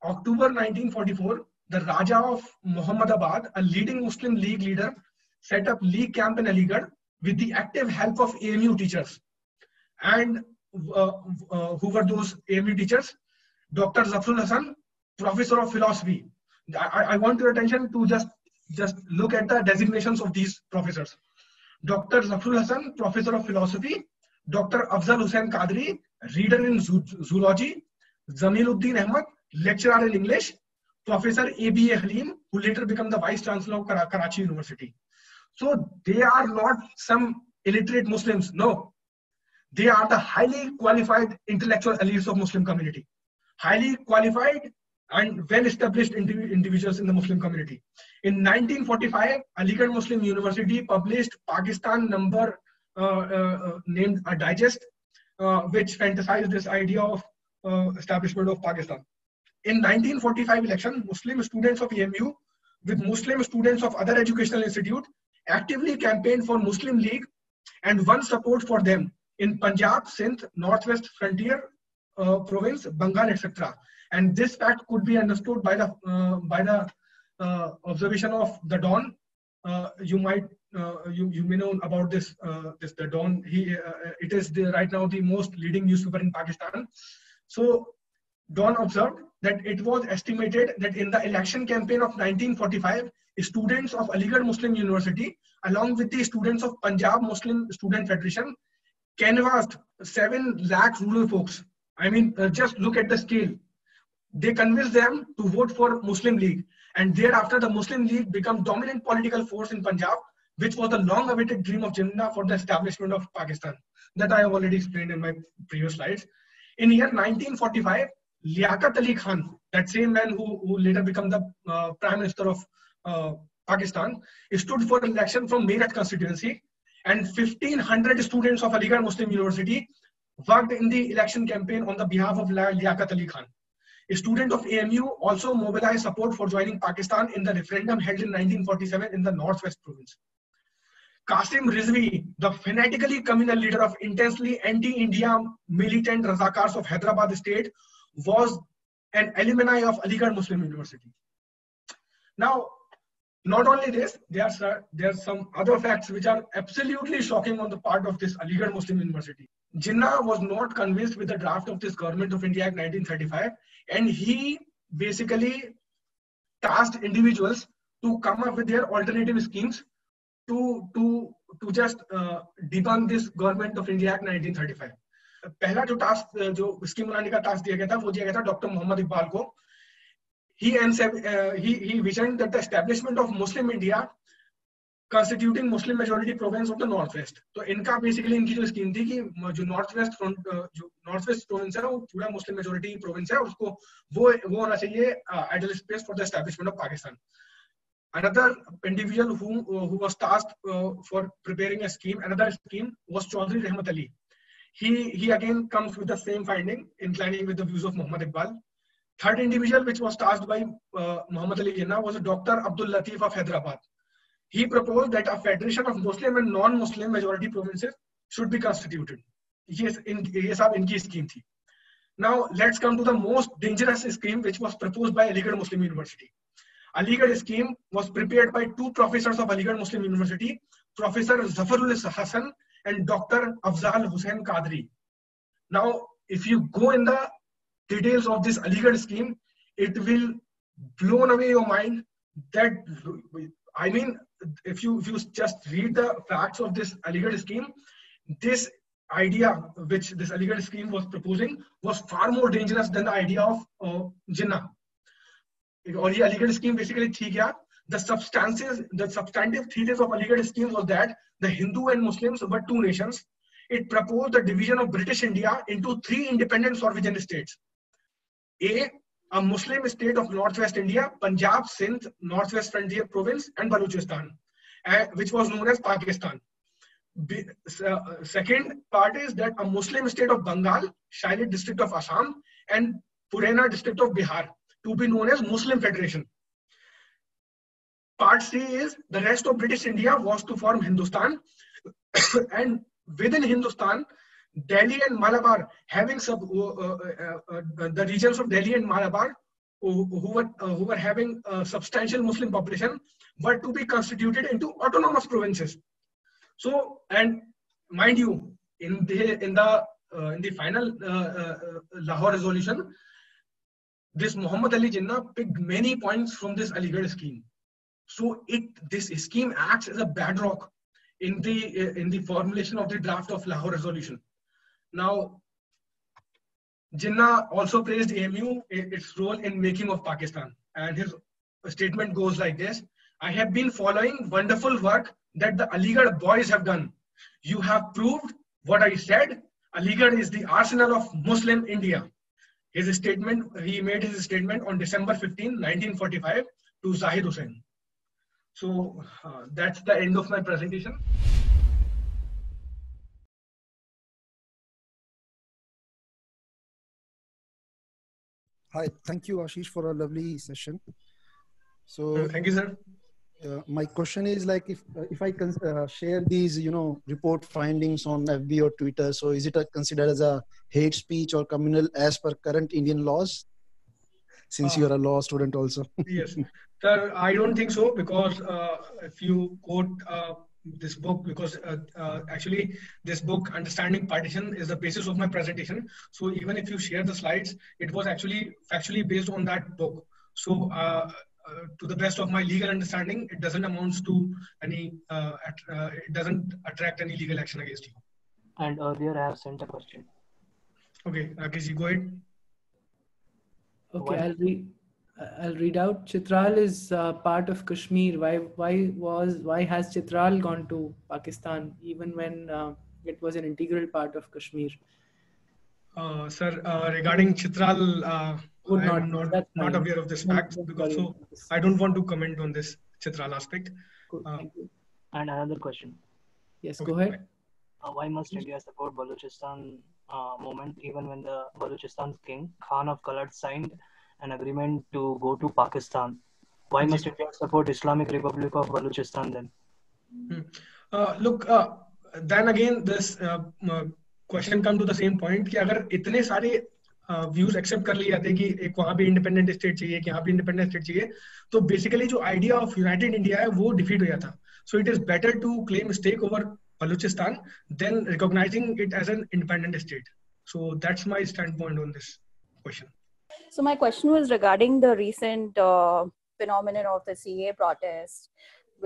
October 1944, the Raja of Mohammadabad, a leading Muslim League leader, set up League camp in Aligarh with the active help of AMU teachers. And who were those AMU teachers? Dr. Zafrul Hassan, professor of philosophy. I want your attention to just look at the designations of these professors. Dr. Zafrul Hassan, professor of philosophy. Dr. Afzal Hussain Qadri, reader in zoology. Zamiluddin Ahmad, lecturer in English. Professor A.B.A. Halim, who later became the vice chancellor of Karachi University. So they are not some illiterate Muslims. No, they are the highly qualified intellectual elites of Muslim community. Highly qualified and well-established individuals in the Muslim community. In 1945, Aligarh Muslim University published Pakistan number named a digest, which fantasized this idea of establishment of Pakistan. In 1945 election, Muslim students of AMU with Muslim students of other educational institute actively campaigned for Muslim League and won support for them in Punjab, Sindh, Northwest Frontier province, Bengal, etc. And this fact could be understood by the observation of the Don. You may know about this the Don. It is right now the most leading newspaper in Pakistan. So Don observed that it was estimated that in the election campaign of 1945, students of Aligarh Muslim University, along with the students of Punjab Muslim Student Federation, canvassed 7 lakh rural folks. I mean, just look at the scale. They convinced them to vote for Muslim League, and thereafter the Muslim League became dominant political force in Punjab, which was the long-awaited dream of Jinnah for the establishment of Pakistan. That I have already explained in my previous slides. In year 1945, Liaquat Ali Khan, that same man who later became the Prime Minister of Pakistan, stood for election from Meerut constituency and 1500 students of Aligarh Muslim University worked in the election campaign on the behalf of Liaquat Ali Khan. A student of AMU also mobilized support for joining Pakistan in the referendum held in 1947 in the Northwest Province. Qasim Rizvi, the fanatically communal leader of intensely anti-India militant Razakars of Hyderabad state, was an alumni of Aligarh Muslim University. Now, not only this, there are some other facts which are absolutely shocking on the part of this Aligarh Muslim University. Jinnah was not convinced with the draft of this Government of India Act 1935, and he basically tasked individuals to come up with their alternative schemes to just debunk this Government of India Act 1935. पहला जो task जो scheme बनाने का task दिया गया था वो दिया गया था डॉक्टर मोहम्मद इकबाल को. He visioned that the establishment of Muslim India constituting Muslim majority province of the Northwest. तो इनका basically इनकी जो स्कीम थी कि जो Northwest province है वो पूरा Muslim majority province है, उसको वो होना चाहिए ideal space for the establishment of Pakistan. Another individual who was tasked for preparing a scheme, another scheme was Chaudhry Rahmat Ali. He again comes with the same finding, inclining with the views of Muhammad Iqbal. Third individual which was tasked by Muhammad Ali Jinnah was Dr Abdul Latif of Hyderabad. He proposed that a federation of Muslim and non-Muslim majority provinces should be constituted. Yes, inki scheme thi. Now let's come to the most dangerous scheme which was proposed by Aligarh Muslim University. Aligarh scheme was prepared by two professors of Aligarh Muslim University, Professor Zafrul Hassan and Dr Afzal Hussain Qadri. Now if you go in the details of this Aligarh scheme, it will blow away your mind. That I mean, if you just read the facts of this Aligarh scheme, this idea which this Aligarh scheme was proposing was far more dangerous than the idea of Jinnah. Or the Aligarh scheme basically thi kya? The substantive thesis of Aligarh scheme was that the Hindu and Muslims were two nations. It proposed the division of British India into three independent sovereign states. A Muslim state of Northwest India, Punjab, Sindh, Northwest Frontier Province, and Balochistan, which was known as Pakistan. Second part is that a Muslim state of Bengal, Sylhet district of Assam, and Purana district of Bihar, to be known as Muslim Federation. Part C is the rest of British India was to form Hindustan, and within Hindustan, Delhi and Malabar, having the regions of Delhi and Malabar who were having a substantial Muslim population, were to be constituted into autonomous provinces. So, and mind you, in the final Lahore resolution, this Muhammad Ali Jinnah picked many points from this Aligarh scheme. So this scheme acts as a bedrock in the formulation of the draft of Lahore resolution. Now Jinnah also praised AMU, its role in making of Pakistan, and his statement goes like this: I have been following wonderful work that the Aligarh boys have done. You have proved what I said. Aligarh is the arsenal of Muslim India. He made his statement on December 15, 1945 to Zahid Hussain. So that's the end of my presentation. Hi, thank you Ashish for a lovely session. So thank you sir. My question is, like, if I can share these report findings on FB or Twitter, so is it considered as a hate speech or communal as per current Indian laws? Since you are a law student also. Yes sir, I don't think so, because if you quote this book, because actually this book Understanding Partition is the basis of my presentation, so even if you share the slides, it was actually factually based on that book. So to the best of my legal understanding, it doesn't amount to any it doesn't attract any legal action against you. And earlier I have sent a question. Okay, Rakesh ji, go ahead. Okay, I'll read out. Chitral is part of Kashmir. Why has Chitral gone to Pakistan even when it was an integral part of Kashmir? Sir, regarding Chitral, I'm not aware of this fact, because so I don't want to comment on this Chitral aspect. Cool. And another question. Yes, go ahead. Why must India support Balochistan movement even when the Balochistan king Khan of Qalat signed an agreement to go to Pakistan? Why must India support Islamic Republic of Balochistan then? Look, then again this question come to the same point कि अगर इतने सारे views accept कर लिए जाते हैं कि एक वहाँ भी इंडिपेंडेंट स्टेट चाहिए, यहाँ भी इंडिपेंडेंट स्टेट चाहिए, तो बेसिकली जो आइडिया ऑफ यूनाइटेड इंडिया है वो डिफीट हो जाता. So it is better to claim stake over Balochistan then recognizing it as an independent state. So that's my standpoint on this question. So my question was regarding the recent phenomenon of the CA protests,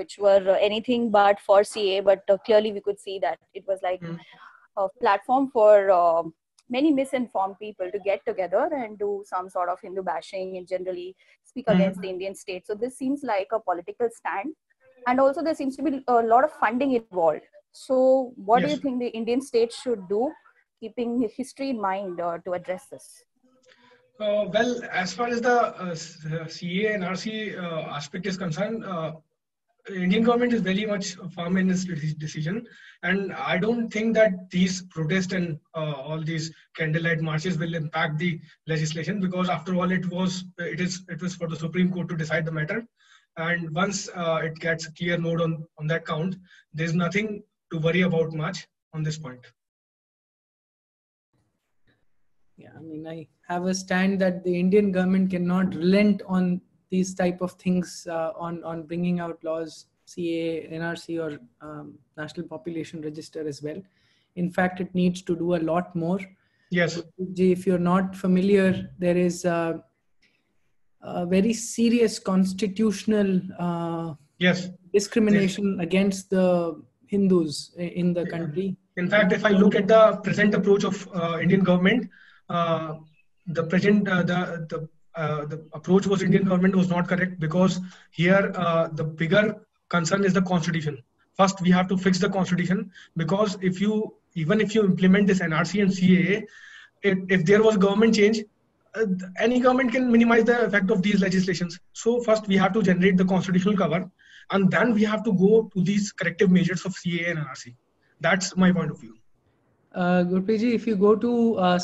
which were anything but for CA, but clearly we could see that it was like a platform for many misinformed people to get together and do some sort of Hindu bashing and generally speak against the Indian state. So this seems like a political stand, and also there seems to be a lot of funding involved. So what do you think the Indian state should do, keeping history in mind, to address this? Well, as far as the CA and RC aspect is concerned, Indian government is very much firm in its decision, and I don't think that these protests and all these candlelight marches will impact the legislation, because after all it was for the Supreme Court to decide the matter, and once it gets a clear node on that count, there's nothing to worry about much on this point. Yeah, I mean, I have a stand that the Indian government cannot relent on these type of things, on bringing out laws, CA, NRC, or National Population Register as well. In fact, it needs to do a lot more. Yes. If you're not familiar, there is a very serious constitutional discrimination against the Hindus in the country. In fact, if I look at the present approach of Indian government, the approach was Indian government was not correct, because here the bigger concern is the constitution. First, we have to fix the constitution, because even if you implement this NRC and CAA, if there was government change, any government can minimize the effect of these legislations. So first we have to generate the constitutional cover, and then we have to go to these corrective measures of CA and NRC. That's my point of view. Gurpreet ji, if you go to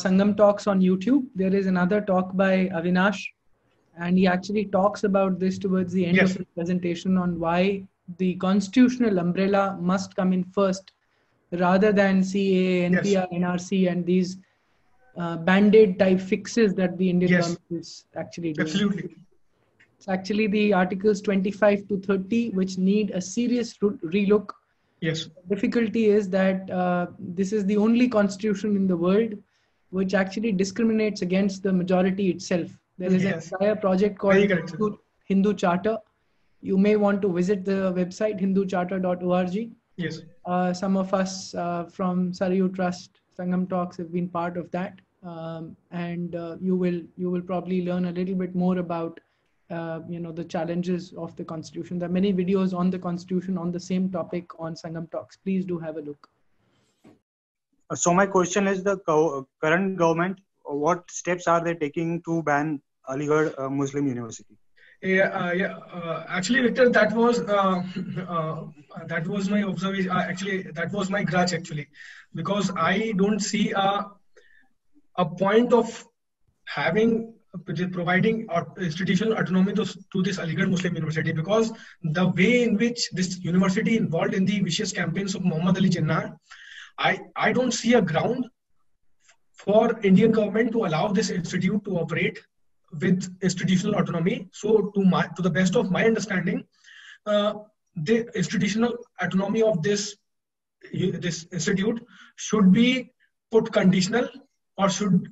Sangam Talks on YouTube, there is another talk by Avinash, and he actually talks about this towards the end of his presentation on why the constitutional umbrella must come in first, rather than CA, NPR, NRC, and these band-aid type fixes that the Indian government is actually doing. Absolutely. It's actually the articles 25 to 30 which need a serious relook. Yes. The difficulty is that this is the only constitution in the world which actually discriminates against the majority itself. There is an entire project called Hindu Charter. You may want to visit the website hinducharter.org. Yes. Some of us from Saryu Trust, Sangam Talks have been part of that. You will probably learn a little bit more about the challenges of the constitution. There are many videos on the constitution on the same topic on Sangam Talks. Please do have a look. So my question is, the current government, what steps are they taking to ban Aligarh Muslim University? Actually, Victor, that was my observation. Actually, that was my grudge. Actually, because I don't see a point of providing institutional autonomy to this Aligarh Muslim University, because the way in which this university involved in the vicious campaigns of Muhammad Ali Jinnah, I don't see a ground for Indian government to allow this institute to operate with institutional autonomy. So to the best of my understanding, the institutional autonomy of this institute should be put conditional or should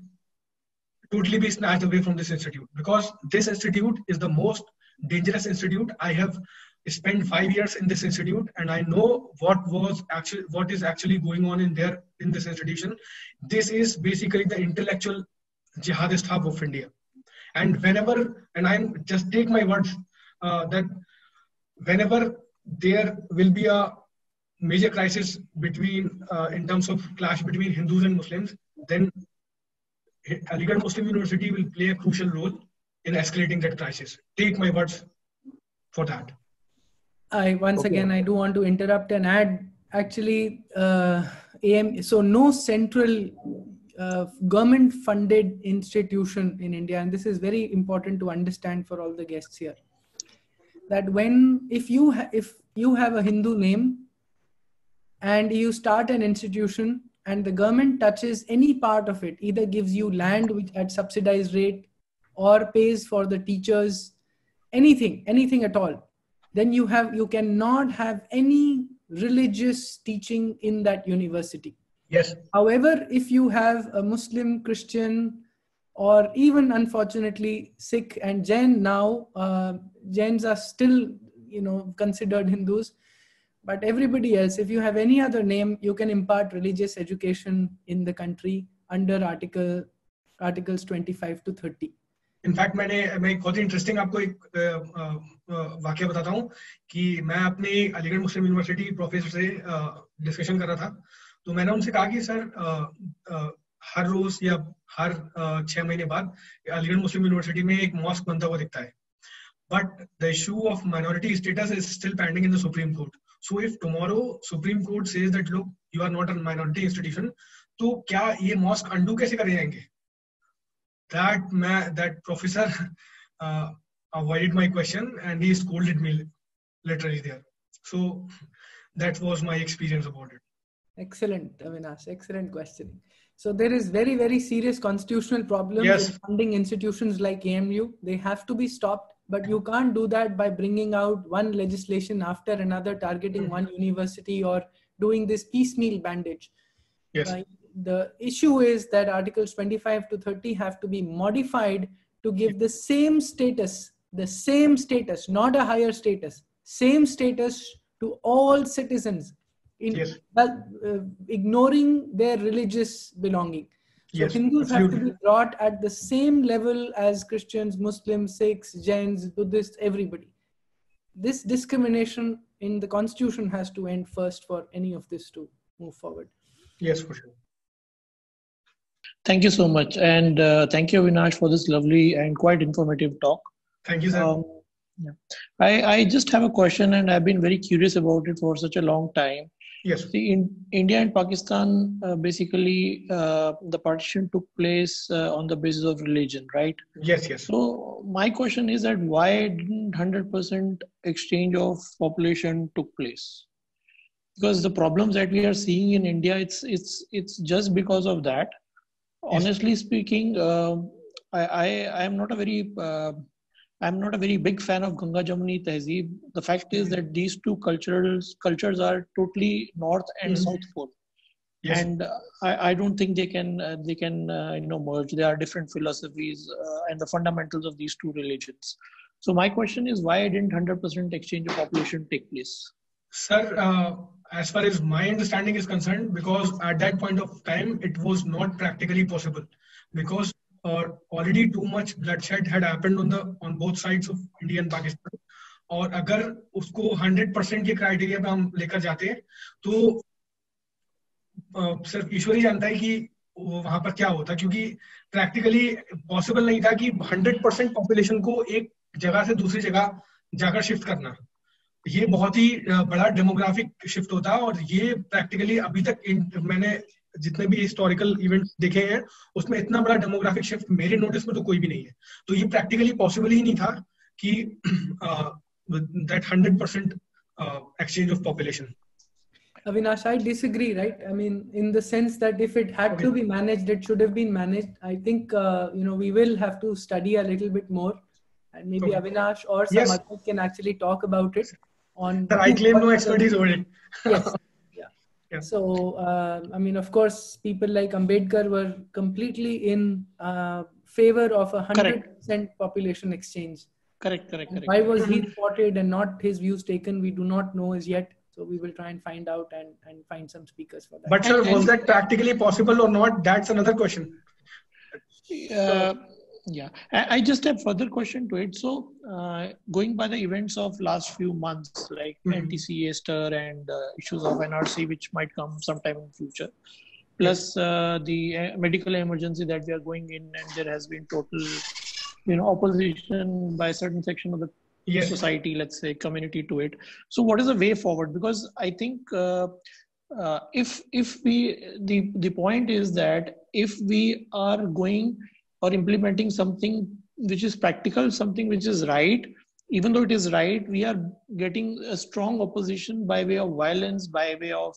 totally be snatched away from this institute, because this institute is the most dangerous institute. I have spent 5 years in this institute, and I know what is actually going on in this institution. This is basically the intellectual jihadist hub of India. And I'm just take my words that whenever there will be a major crisis in terms of clash between Hindus and Muslims, then Aligarh Muslim University will play a crucial role in escalating that crisis. Take my words for that. I do want to interrupt and add actually, so no central government-funded institution in India, and this is very important to understand for all the guests here, that if you have a Hindu name and you start an institution and the government touches any part of it, either gives you land at subsidized rate or pays for the teachers, anything at all, then you cannot have any religious teaching in that university. Yes. However, if you have a Muslim, Christian, or even unfortunately Sikh and Jain now, Jains are still, considered Hindus, but everybody else, if you have any other name, you can impart religious education in the country under Articles 25 to 30. In fact मैं एक बहुत ही interesting आपको एक वाक्य बताता हूँ कि मैं अपने अलीगढ़ मुस्लिम यूनिवर्सिटी प्रोफेसर से डिस्कशन कर रहा था, तो मैंने उनसे कहा कि सर हर रोज या हर 6 महीने बाद अलीगढ़ मुस्लिम यूनिवर्सिटी में एक मॉस्क बनता हुआ दिखता है, but the issue of minority status is still pending in the supreme court. So if tomorrow supreme court says that look you are not a minority institution, तो क्या ये मॉस्क अंडू कैसे करे जाएंगे? That professor avoided my question and he scolded me literally there. So that was my experience about it. Excellent, Avinash. Excellent questioning. So there is very, very serious constitutional problem with funding institutions like AMU. They have to be stopped, but you can't do that by bringing out one legislation after another, targeting one university or doing this piecemeal bandage. Yes. The issue is that Articles 25 to 30 have to be modified to give the same status, not a higher status, same status to all citizens, ignoring their religious belonging. So Hindus have to be brought at the same level as Christians, Muslims, Sikhs, Jains, Buddhists, everybody. This discrimination in the constitution has to end first for any of this to move forward. Yes, for sure. Thank you so much, and thank you, Avinash, for this lovely and quite informative talk. Thank you, sir. I just have a question, and I've been very curious about it for such a long time. Yes. See, in India and Pakistan, basically, the partition took place on the basis of religion, right? Yes, yes. So my question is that why didn't 100% exchange of population took place? Because the problems that we are seeing in India, it's just because of that. Honestly speaking, I'm not a very big fan of Ganga Jamuni Tehzeeb. The fact is that these two cultures are totally north and south pole, and I don't think they can merge. They are different philosophies and the fundamentals of these two religions. So my question is, why didn't 100% exchange of population take place? Sir, as far as my understanding is concerned, because at that point of time, it was not practically possible, because already too much bloodshed had happened on both sides of India and Pakistan. और अगर उसको 100% के criteria पे हम लेकर जाते हैं, तो सिर्फ ईश्वर ही जानता है कि वहाँ पर क्या होता, क्योंकि प्रैक्टिकली पॉसिबल नहीं था कि 100% पॉपुलेशन को एक जगह से दूसरी जगह जाकर शिफ्ट करना. ये बहुत ही बड़ा डेमोग्राफिक शिफ्ट होता, और ये प्रैक्टिकली अभी तक मैंने जितने भी हिस्टोरिकल इवेंट देखे हैं उसमें इतना बड़ा डेमोग्राफिक शिफ्ट मेरे नोटिस में तो कोई भी नहीं है. तो ये प्रैक्टिकली पॉसिबल ही नहीं था कि that 100% exchange of population. Avinash, I disagree, right? I mean, in the sense that if it had to be managed, it should have been managed. I think we will have to study a little bit more, and maybe Avinash or some others can actually talk about it. But I claim no expertise over it. So, I mean, of course, people like Ambedkar were completely in favor of 100% population exchange. Correct. Why was he thwarted and not his views taken? We do not know as yet. So we will try and find out and find some speakers for that. But sir, was that practically possible or not? That's another question. Yeah, I just have further question to it. So going by the events of last few months, like NTC, Esther, and issues of NRC, which might come sometime in future, plus the medical emergency that we are going in, and there has been total, opposition by a certain section of the society, let's say community, to it. So what is the way forward? Because I think if we the point is that if we are going or implementing something which is practical, something which is right, even though it is right, we are getting a strong opposition by way of violence, by way of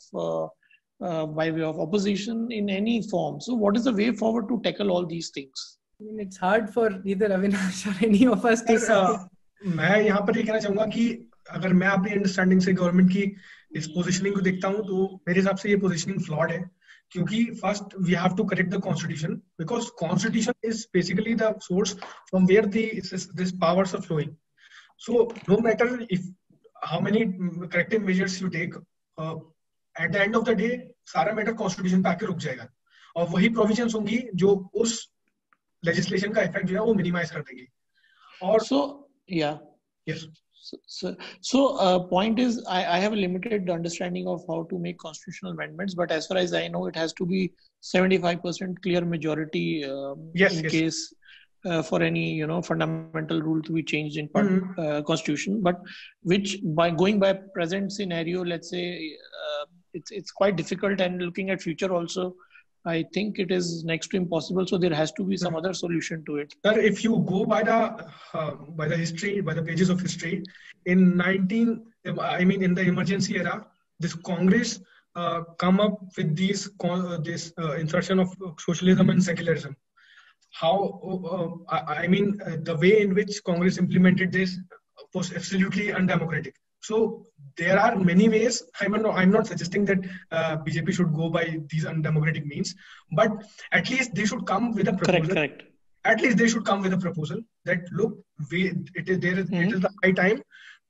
opposition in any form. So what is the way forward to tackle all these things? I mean, it's hard for either Avinash or any of us to say. मैं यहाँ पर ये कहना चाहूँगा कि अगर मैं अपनी अंडरस्टैंडिंग से गवर्नमेंट की इस पोजीशनिंग को देखता हूँ तो मेरे हिसाब से ये पोजीशनिंग फ्लॉड है, क्योंकि first we have to correct the constitution, because constitution is basically the source from where this powers are flowing. So no matter if how many corrective measures you take, at the end of the day सारा matter constitution पे आके रुक जाएगा और वही provisions होंगी जो उस legislation का effect जो है वो minimize कर देंगी. और so yeah, yes, so point is I have a limited understanding of how to make constitutional amendments, but as far as I know it has to be 75% clear majority yes, in yes. case. For any fundamental rule to be changed in constitution, but which by going by present scenario, let's say it's quite difficult, and looking at future also I think it is next to impossible, so there has to be some other solution to it. Sir, if you go by the history, by the pages of history, in in the emergency era, this Congress come up with these this insertion of socialism and secularism. How the way in which Congress implemented this was absolutely undemocratic. So there are many ways. I'm not suggesting that BJP should go by these undemocratic means, but at least they should come with a proposal. Correct. At least they should come with a proposal that look, it is the high time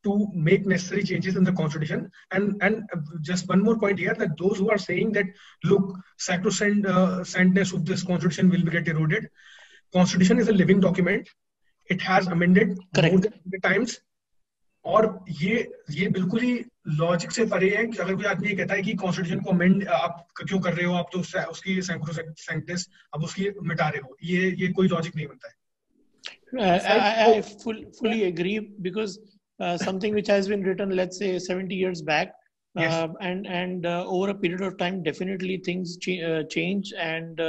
to make necessary changes in the constitution. And just one more point here, that those who are saying that look, sacrosanct sanctness of this constitution will get eroded. Constitution is a living document. It has amended more than 100 times. और ये बिल्कुल ही logic से परे है कि अगर कोई आदमी ये कहता है कि कॉन्स्टिट्यूशन को अमेंड आप क्यों कर रहे हो, आप तो उसकी सैंक्टस आप उसकी मिटा रहे हो, ये कोई लॉजिक नहीं बनता है. I fully agree, because something which has been written, let's say 70 years back, yes. and over a period of time definitely things change, and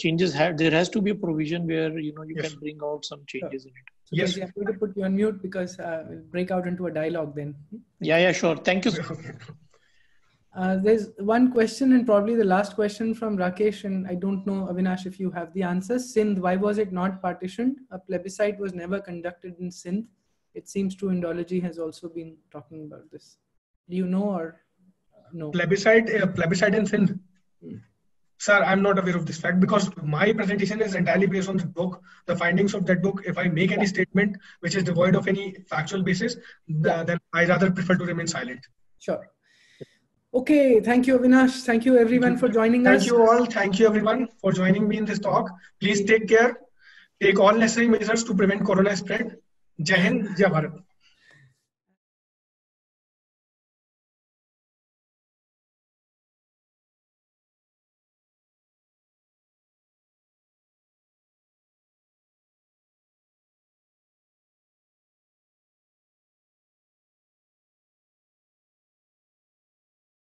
changes there has to be a provision where you yes. can bring out some changes in it. So yes, I have to put you on mute because we'll break out into a dialogue then. Yeah, sure, thank you, sir. There's one question, and probably the last question from Rakesh, and I don't know, Avinash, if you have the answer. Sindh, why was it not partitioned? A plebiscite was never conducted in Sindh. It seems true Indology has also been talking about this. Do you know or no? Plebiscite in Sindh. Sir, I'm not aware of this fact, because my presentation is entirely based on the book, the findings of that book. If I make any statement which is devoid of any factual basis, then I rather prefer to remain silent. Sure. Okay. Thank you, Avinash. Thank you everyone for joining us. Thank you all. Thank you everyone for joining me in this talk. Please take care. Take all necessary measures to prevent corona spread. जय हिंद, जय भारत.